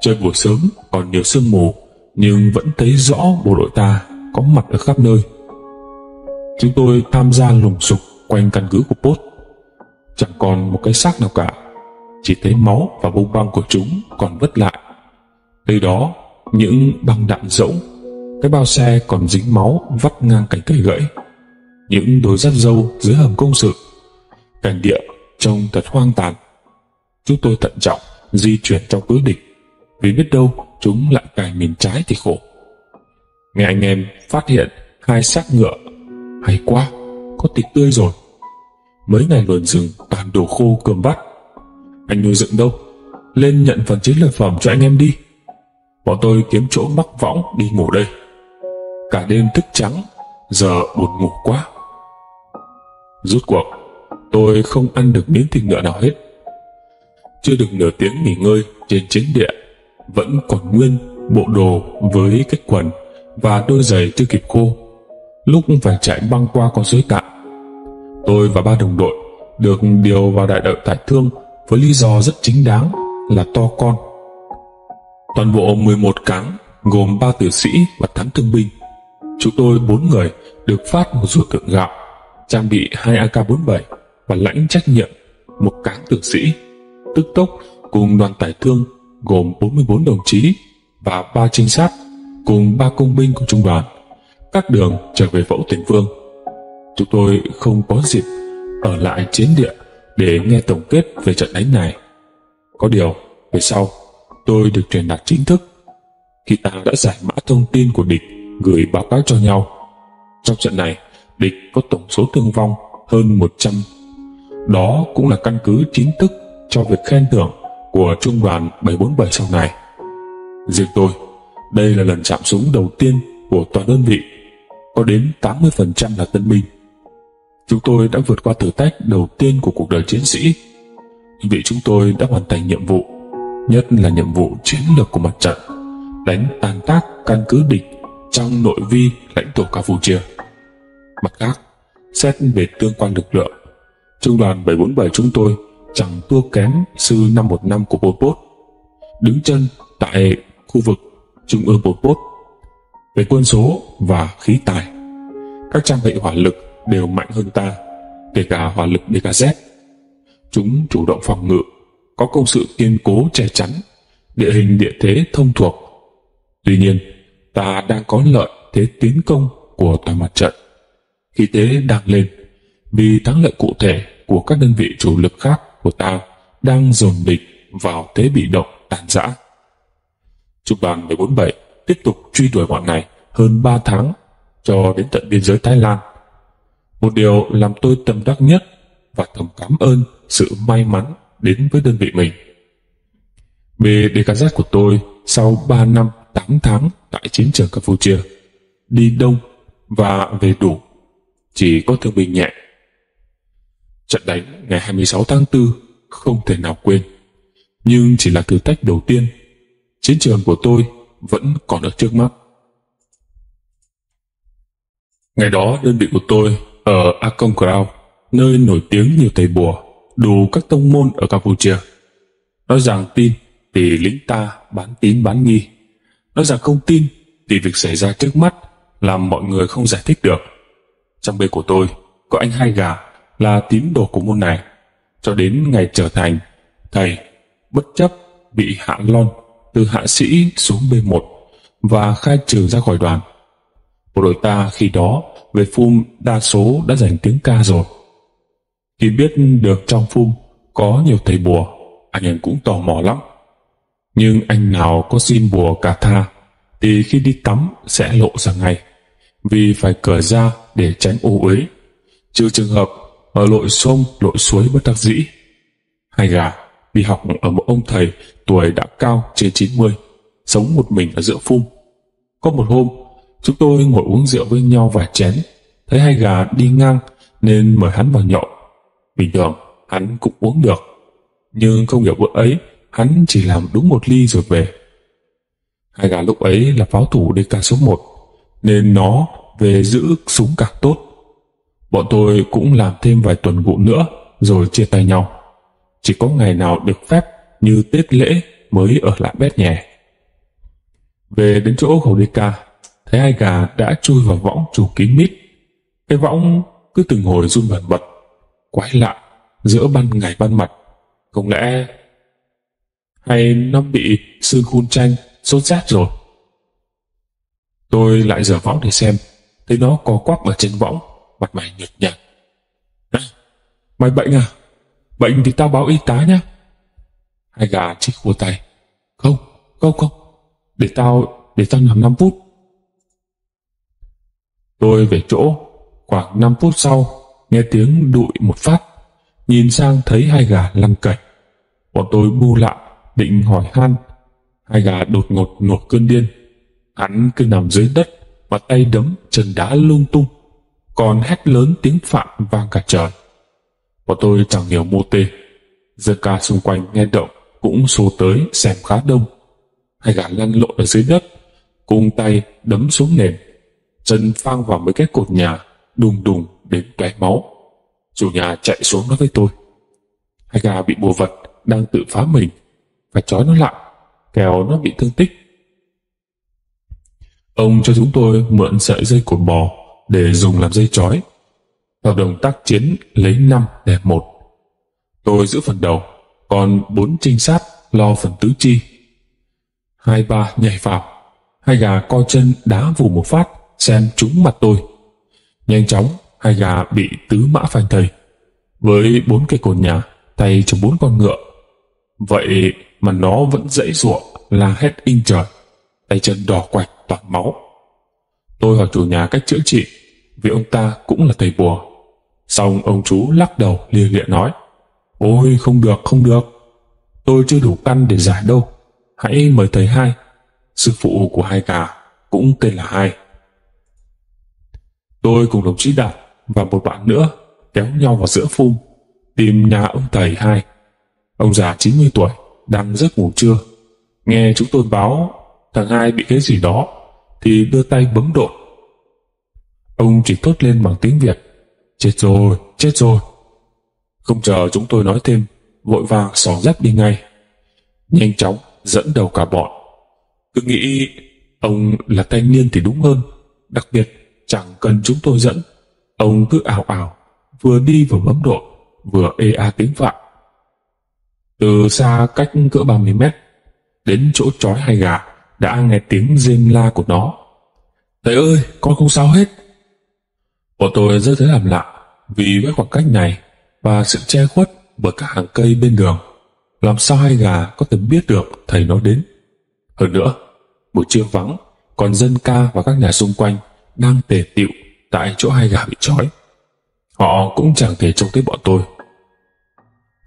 Trời buổi sớm còn nhiều sương mù, nhưng vẫn thấy rõ bộ đội ta có mặt ở khắp nơi. Chúng tôi tham gia lùng sục quanh căn cứ của Pốt. Chẳng còn một cái xác nào cả, chỉ thấy máu và bông băng của chúng còn vất lại. Đây đó những băng đạn rỗng, cái bao xe còn dính máu vắt ngang cành cây gãy, những đồi rắt râu dưới hầm công sự. Cảnh địa trông thật hoang tàn. Chúng tôi thận trọng di chuyển trong cứ địch, vì biết đâu chúng lại cài mình trái thì khổ. Nghe anh em phát hiện hai xác ngựa, hay quá, có thịt tươi rồi. Mấy ngày luồn rừng toàn đồ khô cơm vắt. Anh nuôi dựng đâu, lên nhận phần chiến lợi phẩm cho anh em đi. Bọn tôi kiếm chỗ mắc võng đi ngủ đây. Cả đêm thức trắng, giờ buồn ngủ quá. Rút cuộc tôi không ăn được miếng thịt ngựa nào hết. Chưa được nửa tiếng nghỉ ngơi trên chiến địa, vẫn còn nguyên bộ đồ với cái quần và đôi giày chưa kịp khô lúc phải chạy băng qua con suối Cạn. Tôi và ba đồng đội được điều vào đại đội Tải Thương với lý do rất chính đáng là to con. Toàn bộ 11 cáng gồm 3 tử sĩ và 8 thương binh. Chúng tôi 4 người được phát một ruột tượng gạo, trang bị 2 AK-47 và lãnh trách nhiệm một cáng tử sĩ. Tức tốc cùng đoàn Tải Thương gồm 44 đồng chí và 3 trinh sát cùng 3 công binh của trung đoàn các đường trở về Phẫu Tiền Phương. Chúng tôi không có dịp ở lại chiến địa để nghe tổng kết về trận đánh này. Có điều về sau tôi được truyền đạt chính thức khi ta đã giải mã thông tin của địch gửi báo cáo cho nhau. Trong trận này địch có tổng số thương vong hơn 100. Đó cũng là căn cứ chính thức cho việc khen thưởng của trung đoàn 747 sau này. Riêng tôi, đây là lần chạm súng đầu tiên của toàn đơn vị, có đến 80% là tân binh. Chúng tôi đã vượt qua thử thách đầu tiên của cuộc đời chiến sĩ. vì chúng tôi đã hoàn thành nhiệm vụ, nhất là nhiệm vụ chiến lược của mặt trận, đánh tan tác căn cứ địch trong nội vi lãnh thổ Campuchia. Mặt khác, xét về tương quan lực lượng, trung đoàn 747 chúng tôi chẳng thua kém sư 515 của Polpot, đứng chân tại khu vực trung ương Polpot. Về quân số và khí tài, các trang bị hỏa lực đều mạnh hơn ta, kể cả hỏa lực DKZ. Chúng chủ động phòng ngự, có công sự kiên cố che chắn, địa hình địa thế thông thuộc. Tuy nhiên, ta đang có lợi thế tiến công của toàn mặt trận, khí thế đang lên vì thắng lợi cụ thể của các đơn vị chủ lực khác của ta đang dồn địch vào thế bị động tàn giã. Trung đoàn 747 tiếp tục truy đuổi bọn này hơn 3 tháng cho đến tận biên giới Thái Lan. Một điều làm tôi tâm đắc nhất và thầm cảm ơn sự may mắn đến với đơn vị mình. Về DKZ của tôi, sau 3 năm 8 tháng tại chiến trường Campuchia, đi đông và về đủ, chỉ có thương binh nhẹ. Trận đánh ngày 26 tháng 4 không thể nào quên, nhưng chỉ là thử thách đầu tiên. Chiến trường của tôi vẫn còn ở trước mắt. Ngày đó đơn vị của tôi ở Akong Krao, nơi nổi tiếng nhiều thầy bùa, đủ các tông môn ở Campuchia. Nói rằng tin thì lính ta bán tín bán nghi, nói rằng không tin thì việc xảy ra trước mắt làm mọi người không giải thích được. Trong bê của tôi có anh Hai Gà là tín đồ của môn này, cho đến ngày trở thành thầy, bất chấp bị hạ lon từ hạ sĩ xuống B1 và khai trừ ra khỏi đoàn. Bộ đội ta khi đó về phum đa số đã giành tiếng ca rồi. Khi biết được trong phum có nhiều thầy bùa, anh em cũng tò mò lắm. Nhưng anh nào có xin bùa cà tha thì khi đi tắm sẽ lộ ra ngay, vì phải cởi ra để tránh ô uế, trừ trường hợp ở lội sông lội suối bất đắc dĩ. Hai Gà đi học ở một ông thầy tuổi đã cao trên 90, sống một mình ở giữa phum. Có một hôm, chúng tôi ngồi uống rượu với nhau vài chén, thấy Hai Gà đi ngang nên mời hắn vào nhậu. Bình thường hắn cũng uống được, nhưng không hiểu bữa ấy hắn chỉ làm đúng một ly rồi về. Hai Gà lúc ấy là pháo thủ DK số 1 nên nó về giữ súng càng tốt. Bọn tôi cũng làm thêm vài tuần vụ nữa rồi chia tay nhau. Chỉ có ngày nào được phép như Tết lễ mới ở lại bét nhè. Về đến chỗ khẩu DK, thấy Hai Gà đã chui vào võng trù kín mít. Cái võng cứ từng hồi run bần bật, quái lạ, giữa ban ngày ban mặt. Không lẽ hay nó bị sương khun chanh sốt rét rồi? Tôi lại dở võng để xem, thấy nó co quắp ở trên võng, mặt mày nhợt nhạt. À, mày bệnh à? Bệnh thì tao báo y tá nhé. Hai Gà chỉ khua tay. Không, để tao nằm 5 phút. Tôi về chỗ, khoảng 5 phút sau, nghe tiếng đụi một phát, nhìn sang thấy Hai Gà lăn cẩy. Bọn tôi bu lại, định hỏi han. Hai Gà đột ngột nổi cơn điên. Hắn cứ nằm dưới đất, mà tay đấm chân đá lung tung, còn hét lớn tiếng Phạm vang cả trời. Bọn tôi chẳng hiểu mô tê, dân ca xung quanh nghe động cũng xô tới xem khá đông. Hai Gà lăn lộn ở dưới đất, cùng tay đấm xuống nền, chân phang vào mấy cái cột nhà, đùng đùng đến tóe máu. Chủ nhà chạy xuống nói với tôi: Hai Gà bị bùa vật đang tự phá mình, phải trói nó lại, kẻo nó bị thương tích. Ông cho chúng tôi mượn sợi dây cột bò để dùng làm dây trói. Hợp đồng tác chiến lấy 5 để 1. Tôi giữ phần đầu, còn 4 trinh sát lo phần tứ chi. 2-3 nhảy vào, Hai Gà co chân đá vù một phát xem trúng mặt tôi. Nhanh chóng Hai Gà bị tứ mã phanh thầy, với 4 cây cột nhà, tay chống 4 con ngựa. Vậy mà nó vẫn dãy giụa la hét inh trời, tay chân đỏ quạch toàn máu. Tôi hỏi chủ nhà cách chữa trị, vì ông ta cũng là thầy bùa. Xong ông chú lắc đầu lia lịa nói: Ôi không được, tôi chưa đủ căn để giải đâu, hãy mời thầy Hai. Sư phụ của Hai Gà cũng tên là Hai. Tôi cùng đồng chí Đạt và một bạn nữa kéo nhau vào giữa phum tìm nhà ông thầy Hai. Ông già 90 tuổi đang giấc ngủ trưa, nghe chúng tôi báo thằng hai bị cái gì đó thì đưa tay bấm độn. Ông chỉ thốt lên bằng tiếng Việt: "Chết rồi, chết rồi." Không chờ chúng tôi nói thêm, vội vàng xỏ dép đi ngay, nhanh chóng dẫn đầu cả bọn. Cứ nghĩ ông là thanh niên thì đúng hơn, đặc biệt chẳng cần chúng tôi dẫn, ông cứ ảo ảo, vừa đi vừa bấm độn, vừa ê a tiếng vọng. Từ xa cách cỡ 30 mét, đến chỗ chói hai gà đã nghe tiếng rên la của nó. "Thầy ơi, con không sao hết." Bọn tôi rất thấy làm lạ, vì với khoảng cách này và sự che khuất bởi các hàng cây bên đường, làm sao hai gà có thể biết được thầy nó đến. Hơn nữa, buổi trưa vắng, còn dân ca và các nhà xung quanh đang tề tựu tại chỗ hai gà bị trói, họ cũng chẳng thể trông thấy bọn tôi.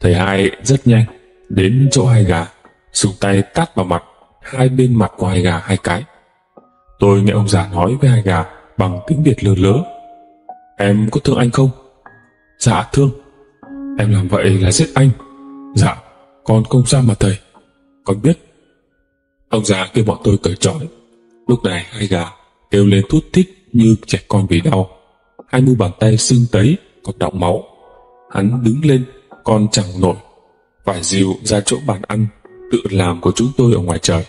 Thầy hai rất nhanh đến chỗ hai gà, dùng tay tát vào mặt hai bên mặt của hai gà hai cái. Tôi nghe ông già nói với hai gà bằng tiếng Việt lơ lớ: "Em có thương anh không?" "Dạ thương." "Em làm vậy là giết anh." "Dạ, con không sao mà thầy, con biết." Ông già kêu bọn tôi cởi trói. Lúc này hai gà kêu lên thút thít như trẻ con vì đau, hai mu bàn tay sưng tấy còn đọng máu. Hắn đứng lên còn chẳng nổi, phải dìu ra chỗ bàn ăn tự làm của chúng tôi ở ngoài trời.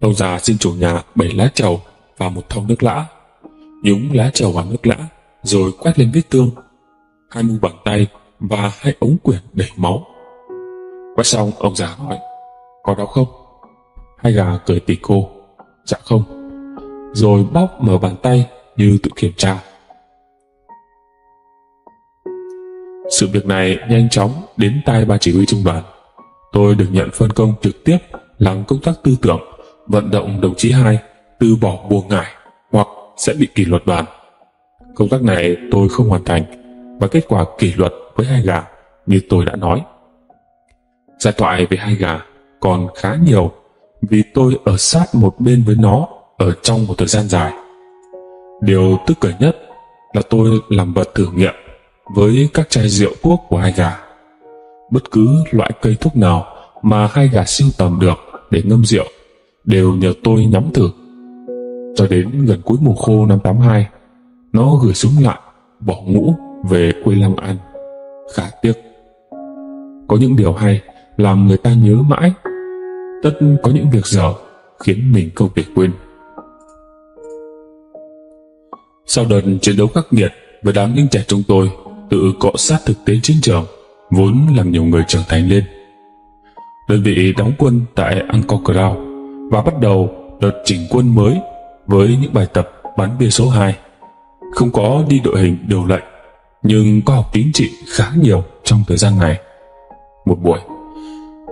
Ông già xin chủ nhà 7 lá trầu và một thau nước lã, nhúng lá trầu vào nước lã rồi quét lên vết thương, hai mu bàn tay và hai ống quyển đầy máu. Quét xong, ông già hỏi: "Có đau không?" Hai gà cười tỉ cô: "Dạ không." Rồi bóp mở bàn tay như tự kiểm tra. Sự việc này nhanh chóng đến tai ban chỉ huy trung đoàn. Tôi được nhận phân công trực tiếp làm công tác tư tưởng, vận động đồng chí hai từ bỏ buông ngải hoặc sẽ bị kỷ luật đoàn. Công tác này tôi không hoàn thành, và kết quả kỷ luật với hai gà như tôi đã nói. Giải thoại về hai gà còn khá nhiều, vì tôi ở sát một bên với nó ở trong một thời gian dài. Điều tức cười nhất là tôi làm vật thử nghiệm với các chai rượu thuốc của hai gà. Bất cứ loại cây thuốc nào mà hai gà sưu tầm được để ngâm rượu đều nhờ tôi nhắm thử. Cho đến gần cuối mùa khô năm 82, nó gửi súng lại, bỏ ngũ về quê Long An. Khá tiếc. Có những điều hay làm người ta nhớ mãi, tất có những việc dở khiến mình không thể quên. Sau đợt chiến đấu khắc nghiệt với đám lính trẻ chúng tôi tự cọ sát thực tế chiến trường, vốn làm nhiều người trưởng thành lên. Đơn vị đóng quân tại Angkor Ground và bắt đầu đợt chỉnh quân mới với những bài tập bắn bia số 2. Không có đi đội hình điều lệnh, nhưng có học chính trị khá nhiều trong thời gian này. Một buổi,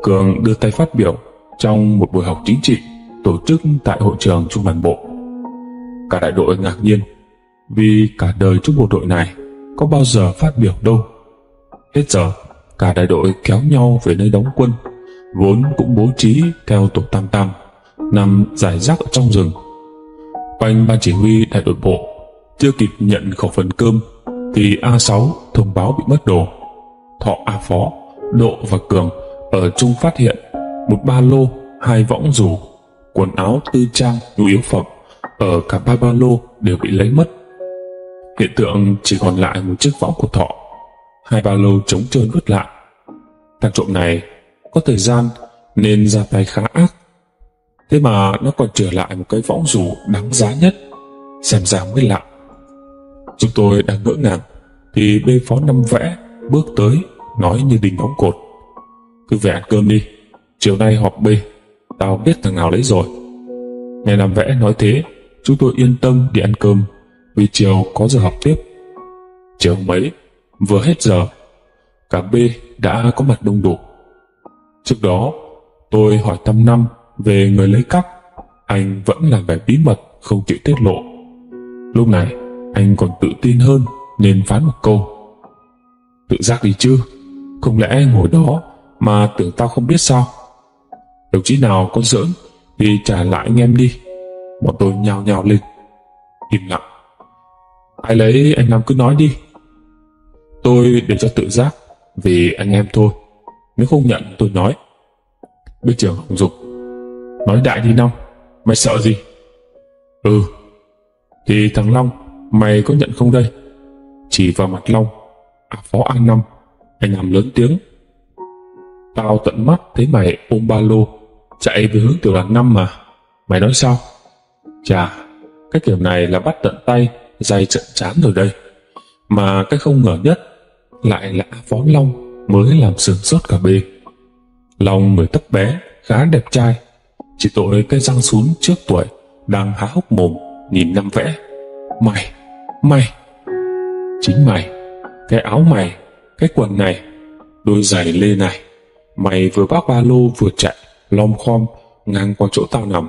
Cường đưa tay phát biểu trong một buổi học chính trị tổ chức tại hội trường trung đoàn bộ. Cả đại đội ngạc nhiên, vì cả đời trung bộ đội này có bao giờ phát biểu đâu. Hết giờ, cả đại đội kéo nhau về nơi đóng quân, vốn cũng bố trí theo tổ tam tam, nằm rải rác ở trong rừng. Quanh ban chỉ huy đại đội bộ, chưa kịp nhận khẩu phần cơm thì A6 thông báo bị mất đồ. Thọ A Phó, Độ và Cường ở chung phát hiện một ba lô, 2 võng dù, quần áo tư trang nhu yếu phẩm ở cả ba ba lô đều bị lấy mất. Hiện tượng chỉ còn lại một chiếc võng của Thọ, 2 ba lô trống trơn vứt lại. Thằng trộm này có thời gian nên ra tay khá ác, thế mà nó còn trở lại một cái võng dù đáng giá nhất, xem ra mới lạ. Chúng tôi đang ngỡ ngàng thì bê phó Năm Vẽ bước tới nói như đinh đóng cột: "Cứ về ăn cơm đi, chiều nay họp bê, tao biết thằng nào lấy rồi." Nghe Năm Vẽ nói thế, chúng tôi yên tâm đi ăn cơm, vì chiều có giờ họp tiếp. Chiều hôm ấy vừa hết giờ, cả bê đã có mặt đông đủ. Trước đó tôi hỏi thăm Năm về người lấy cắp, anh vẫn làm vẻ bí mật không chịu tiết lộ. Lúc này anh còn tự tin hơn nên phán một câu: "Tự giác đi chứ, không lẽ ngồi đó mà tưởng tao không biết sao? Đồng chí nào có giỡn thì trả lại anh em đi." Bọn tôi nhao nhao lên. Im lặng. "Ai lấy anh Năm cứ nói đi." Tôi để cho tự giác, vì anh em thôi. Nếu không nhận tôi nói. Binh trưởng Hồng Dục nói đại đi Long, mày sợ gì? Ừ, thì thằng Long mày có nhận không đây? Chỉ vào mặt Long, Phó An Năm, anh làm lớn tiếng. Tao tận mắt thấy mày ôm ba lô chạy về hướng tiểu đoàn 5 mà. Mày nói sao? Chà, cái kiểu này là bắt tận tay, dày trận chán rồi đây. Mà cái không ngờ nhất lại là Phó Long mới làm sườn sốt cả bê. Long người tấp bé, khá đẹp trai, chỉ tội cái răng sún trước tuổi đang há hốc mồm nhìn năm vẽ. Mày, chính mày, cái áo mày, cái quần này, đôi giày lê này, mày vừa vác ba lô vừa chạy lom khom ngang qua chỗ tao nằm.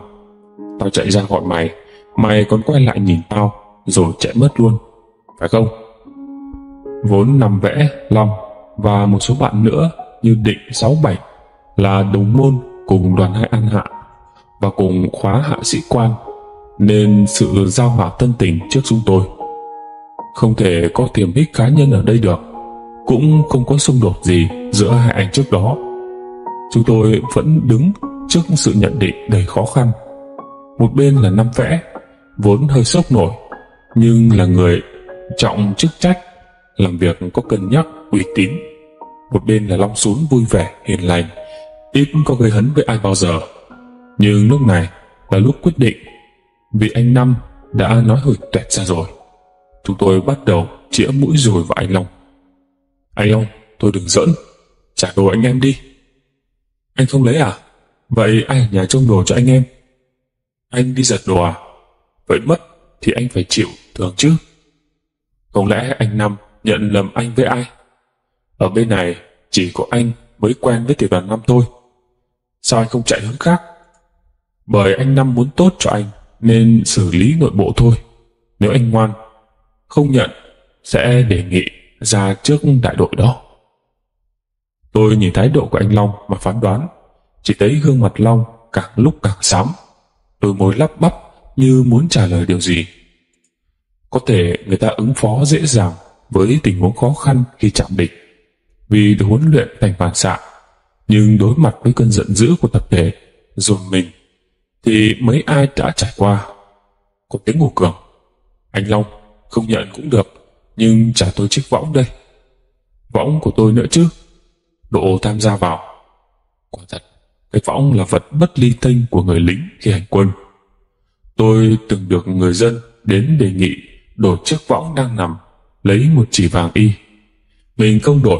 Tao chạy ra gọi mày, mày còn quay lại nhìn tao rồi chạy mất luôn, phải không? Vốn nằm vẽ, Long và một số bạn nữa như Định 67 là đồng môn cùng đoàn 2 An Hạ và cùng khóa hạ sĩ quan, nên sự giao hòa thân tình trước chúng tôi không thể có tiềm ích cá nhân ở đây được, cũng không có xung đột gì giữa hai anh trước đó. Chúng tôi vẫn đứng trước sự nhận định đầy khó khăn. Một bên là Năm Vẽ, vốn hơi sốc nổi, nhưng là người trọng chức trách, làm việc có cân nhắc, uy tín. Một bên là Long Sún vui vẻ, hiền lành, ít có gây hấn với ai bao giờ. Nhưng lúc này là lúc quyết định, vì anh Năm đã nói hơi tuẹt ra rồi. Chúng tôi bắt đầu chĩa mũi dùi vào anh Long. Anh Long, tôi đừng giỡn, trả đồ anh em đi. Anh không lấy à? Vậy ai ở nhà trông đồ cho anh em? Anh đi giật đồ à? Vậy mất thì anh phải chịu thường chứ. Không lẽ anh Năm nhận lầm anh với ai? Ở bên này chỉ có anh mới quen với tiểu đoàn 5 thôi. Sao anh không chạy hướng khác? Bởi anh Năm muốn tốt cho anh nên xử lý nội bộ thôi. Nếu anh ngoan, không nhận, sẽ đề nghị ra trước đại đội đó. Tôi nhìn thái độ của anh Long mà phán đoán, chỉ thấy gương mặt Long càng lúc càng xám, đôi môi lắp bắp như muốn trả lời điều gì. Có thể người ta ứng phó dễ dàng với tình huống khó khăn khi chạm địch vì được huấn luyện thành phản xạ, nhưng đối mặt với cơn giận dữ của tập thể dồn mình thì mấy ai đã trải qua. Có tiếng của Cường, anh Long không nhận cũng được, nhưng trả tôi chiếc võng đây. Võng của tôi nữa chứ. Độ tham gia vào. Quả thật, cái võng là vật bất ly tênh của người lính khi hành quân. Tôi từng được người dân đến đề nghị đổi chiếc võng đang nằm, lấy một chỉ vàng y. Mình không đổi,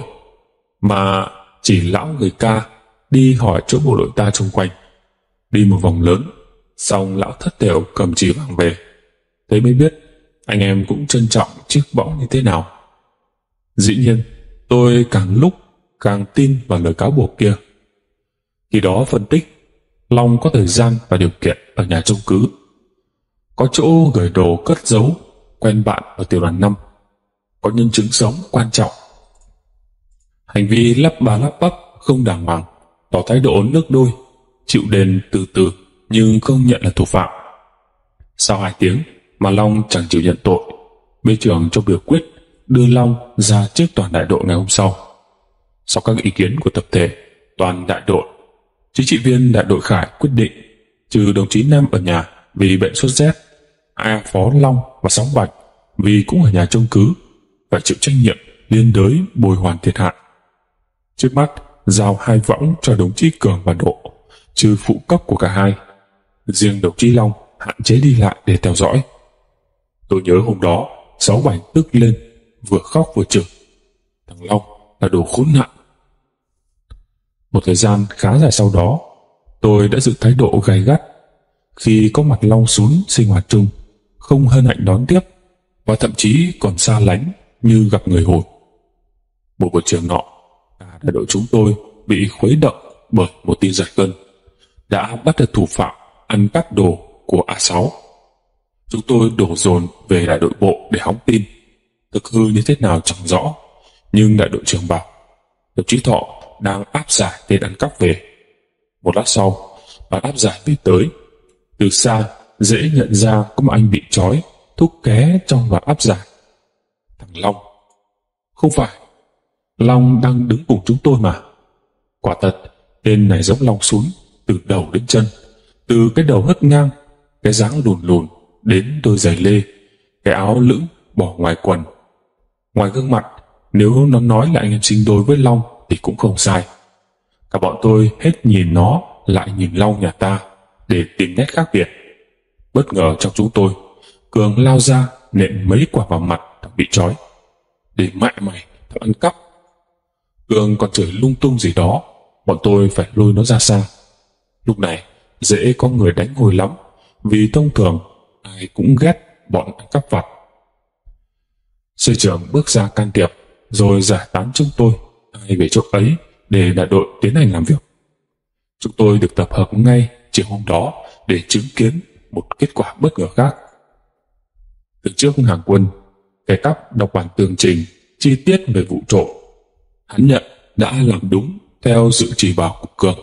mà chỉ lão người Ca đi hỏi chỗ bộ đội ta xung quanh. Đi một vòng lớn, xong lão thất đều cầm chỉ vàng về. Thế mới biết anh em cũng trân trọng chiếc võng như thế nào. Dĩ nhiên, tôi càng lúc càng tin vào lời cáo buộc kia. Khi đó phân tích, Long có thời gian và điều kiện ở nhà trông cứ, có chỗ gửi đồ cất giấu, quen bạn ở tiểu đoàn 5, có nhân chứng sống quan trọng. Hành vi lắp bà lắp bắp không đàng hoàng, tỏ thái độ nước đôi, chịu đền từ từ nhưng không nhận là thủ phạm. Sau 2 tiếng mà Long chẳng chịu nhận tội, binh trưởng cho biểu quyết đưa Long ra trước toàn đại đội ngày hôm sau. Sau các ý kiến của tập thể, toàn đại đội, chính trị viên đại đội Khải quyết định trừ đồng chí Nam ở nhà vì bệnh sốt rét, A Phó Long và Sóng Bạch vì cũng ở nhà trông cứ phải chịu trách nhiệm liên đới bồi hoàn thiệt hại. Trước mắt giao 2 võng cho đồng chí Cường và Độ, trừ phụ cấp của cả hai. Riêng đồng chí Long hạn chế đi lại để theo dõi. Tôi nhớ hôm đó 67 tức lên, vừa khóc vừa chửi thằng Long là đồ khốn nạn. Một thời gian khá dài sau đó, tôi đã giữ thái độ gay gắt khi có mặt Long Sún sinh hoạt chung, không hân hạnh đón tiếp và thậm chí còn xa lánh như gặp người hồi. Một buổi chiều nọ, cả đại đội chúng tôi bị khuấy động bởi một tin giật gân, đã bắt được thủ phạm ăn cắp đồ của A6. Chúng tôi đổ dồn về đại đội bộ để hóng tin, thực hư như thế nào chẳng rõ, nhưng đại đội trưởng bảo đồng chí Thọ đang áp giải tên ăn cắp về. Một lát sau, bạn áp giải về tới. Từ xa dễ nhận ra có một anh bị trói thúc ké trong và áp giải. Thằng Long, không phải Long đang đứng cùng chúng tôi mà. Quả thật, tên này giống long súng từ đầu đến chân, từ cái đầu hất ngang, cái dáng lùn lùn đến đôi giày lê, cái áo lưỡng bỏ ngoài quần. Ngoài gương mặt, nếu nó nói là anh em sinh đôi với long thì cũng không sai. Cả bọn tôi hết nhìn nó lại nhìn long nhà ta để tìm nét khác biệt. Bất ngờ trong chúng tôi, Cường lao ra nện mấy quả vào mặt thằng bị trói. Để mẹ mày, thằng ăn cắp. Cường còn chửi lung tung gì đó, bọn tôi phải lôi nó ra xa. Lúc này dễ có người đánh hồi lắm, vì thông thường ai cũng ghét bọn ăn cắp vặt. Sư trưởng bước ra can thiệp rồi giải tán chúng tôi, ai về chỗ ấy để đại đội tiến hành làm việc. Chúng tôi được tập hợp ngay chiều hôm đó để chứng kiến một kết quả bất ngờ khác. Từ trước hàng quân, cái cắp đọc bản tường trình chi tiết về vụ trộm. Hắn nhận đã làm đúng theo sự chỉ bảo của Cường.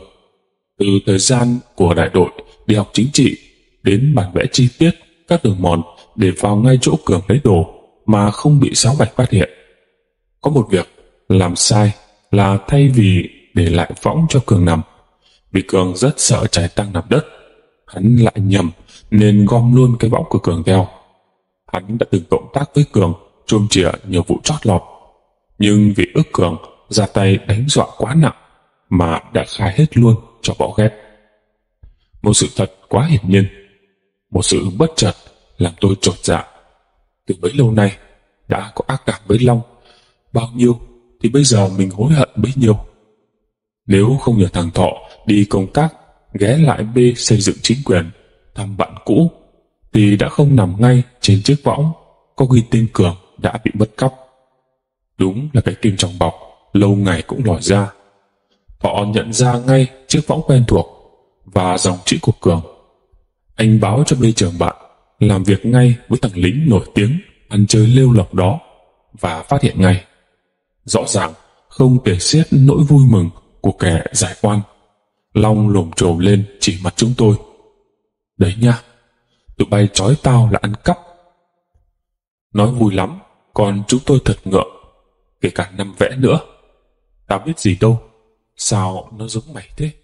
Từ thời gian của đại đội đi học chính trị đến bản vẽ chi tiết các đường mòn để vào ngay chỗ Cường lấy đồ mà không bị Sáu Bạch phát hiện. Có một việc làm sai là thay vì để lại võng cho Cường nằm, vì Cường rất sợ trái tăng nằm đất, hắn lại nhầm nên gom luôn cái võng của Cường theo. Hắn đã từng cộng tác với Cường chôm chỉa nhiều vụ chót lọt, nhưng vì ước Cường ra tay đánh dọa quá nặng mà đã khai hết luôn cho bỏ ghét. Một sự thật quá hiển nhiên, một sự bất chợt làm tôi chột dạ. Từ bấy lâu nay đã có ác cảm với long bao nhiêu thì bây giờ mình hối hận bấy nhiêu. Nếu không nhờ thằng Thọ đi công tác ghé lại B xây dựng chính quyền thăm bạn cũ thì đã không nằm ngay trên chiếc võng có ghi tên Cường đã bị mất cắp. Đúng là cái kim trong bọc lâu ngày cũng lòi ra. Họ nhận ra ngay chiếc võng quen thuộc và dòng chữ của Cường. Anh báo cho B trưởng bạn làm việc ngay với thằng lính nổi tiếng ăn chơi lêu lỏng đó và phát hiện ngay. Rõ ràng không thể xiết nỗi vui mừng của kẻ giải oan, long lồm chồm lên chỉ mặt chúng tôi. Đấy nha, tụi bay trói tao là ăn cắp. Nói vui lắm, còn chúng tôi thật ngượng. Kể cả năm vẽ nữa, tao biết gì đâu, sao nó giống mày thế?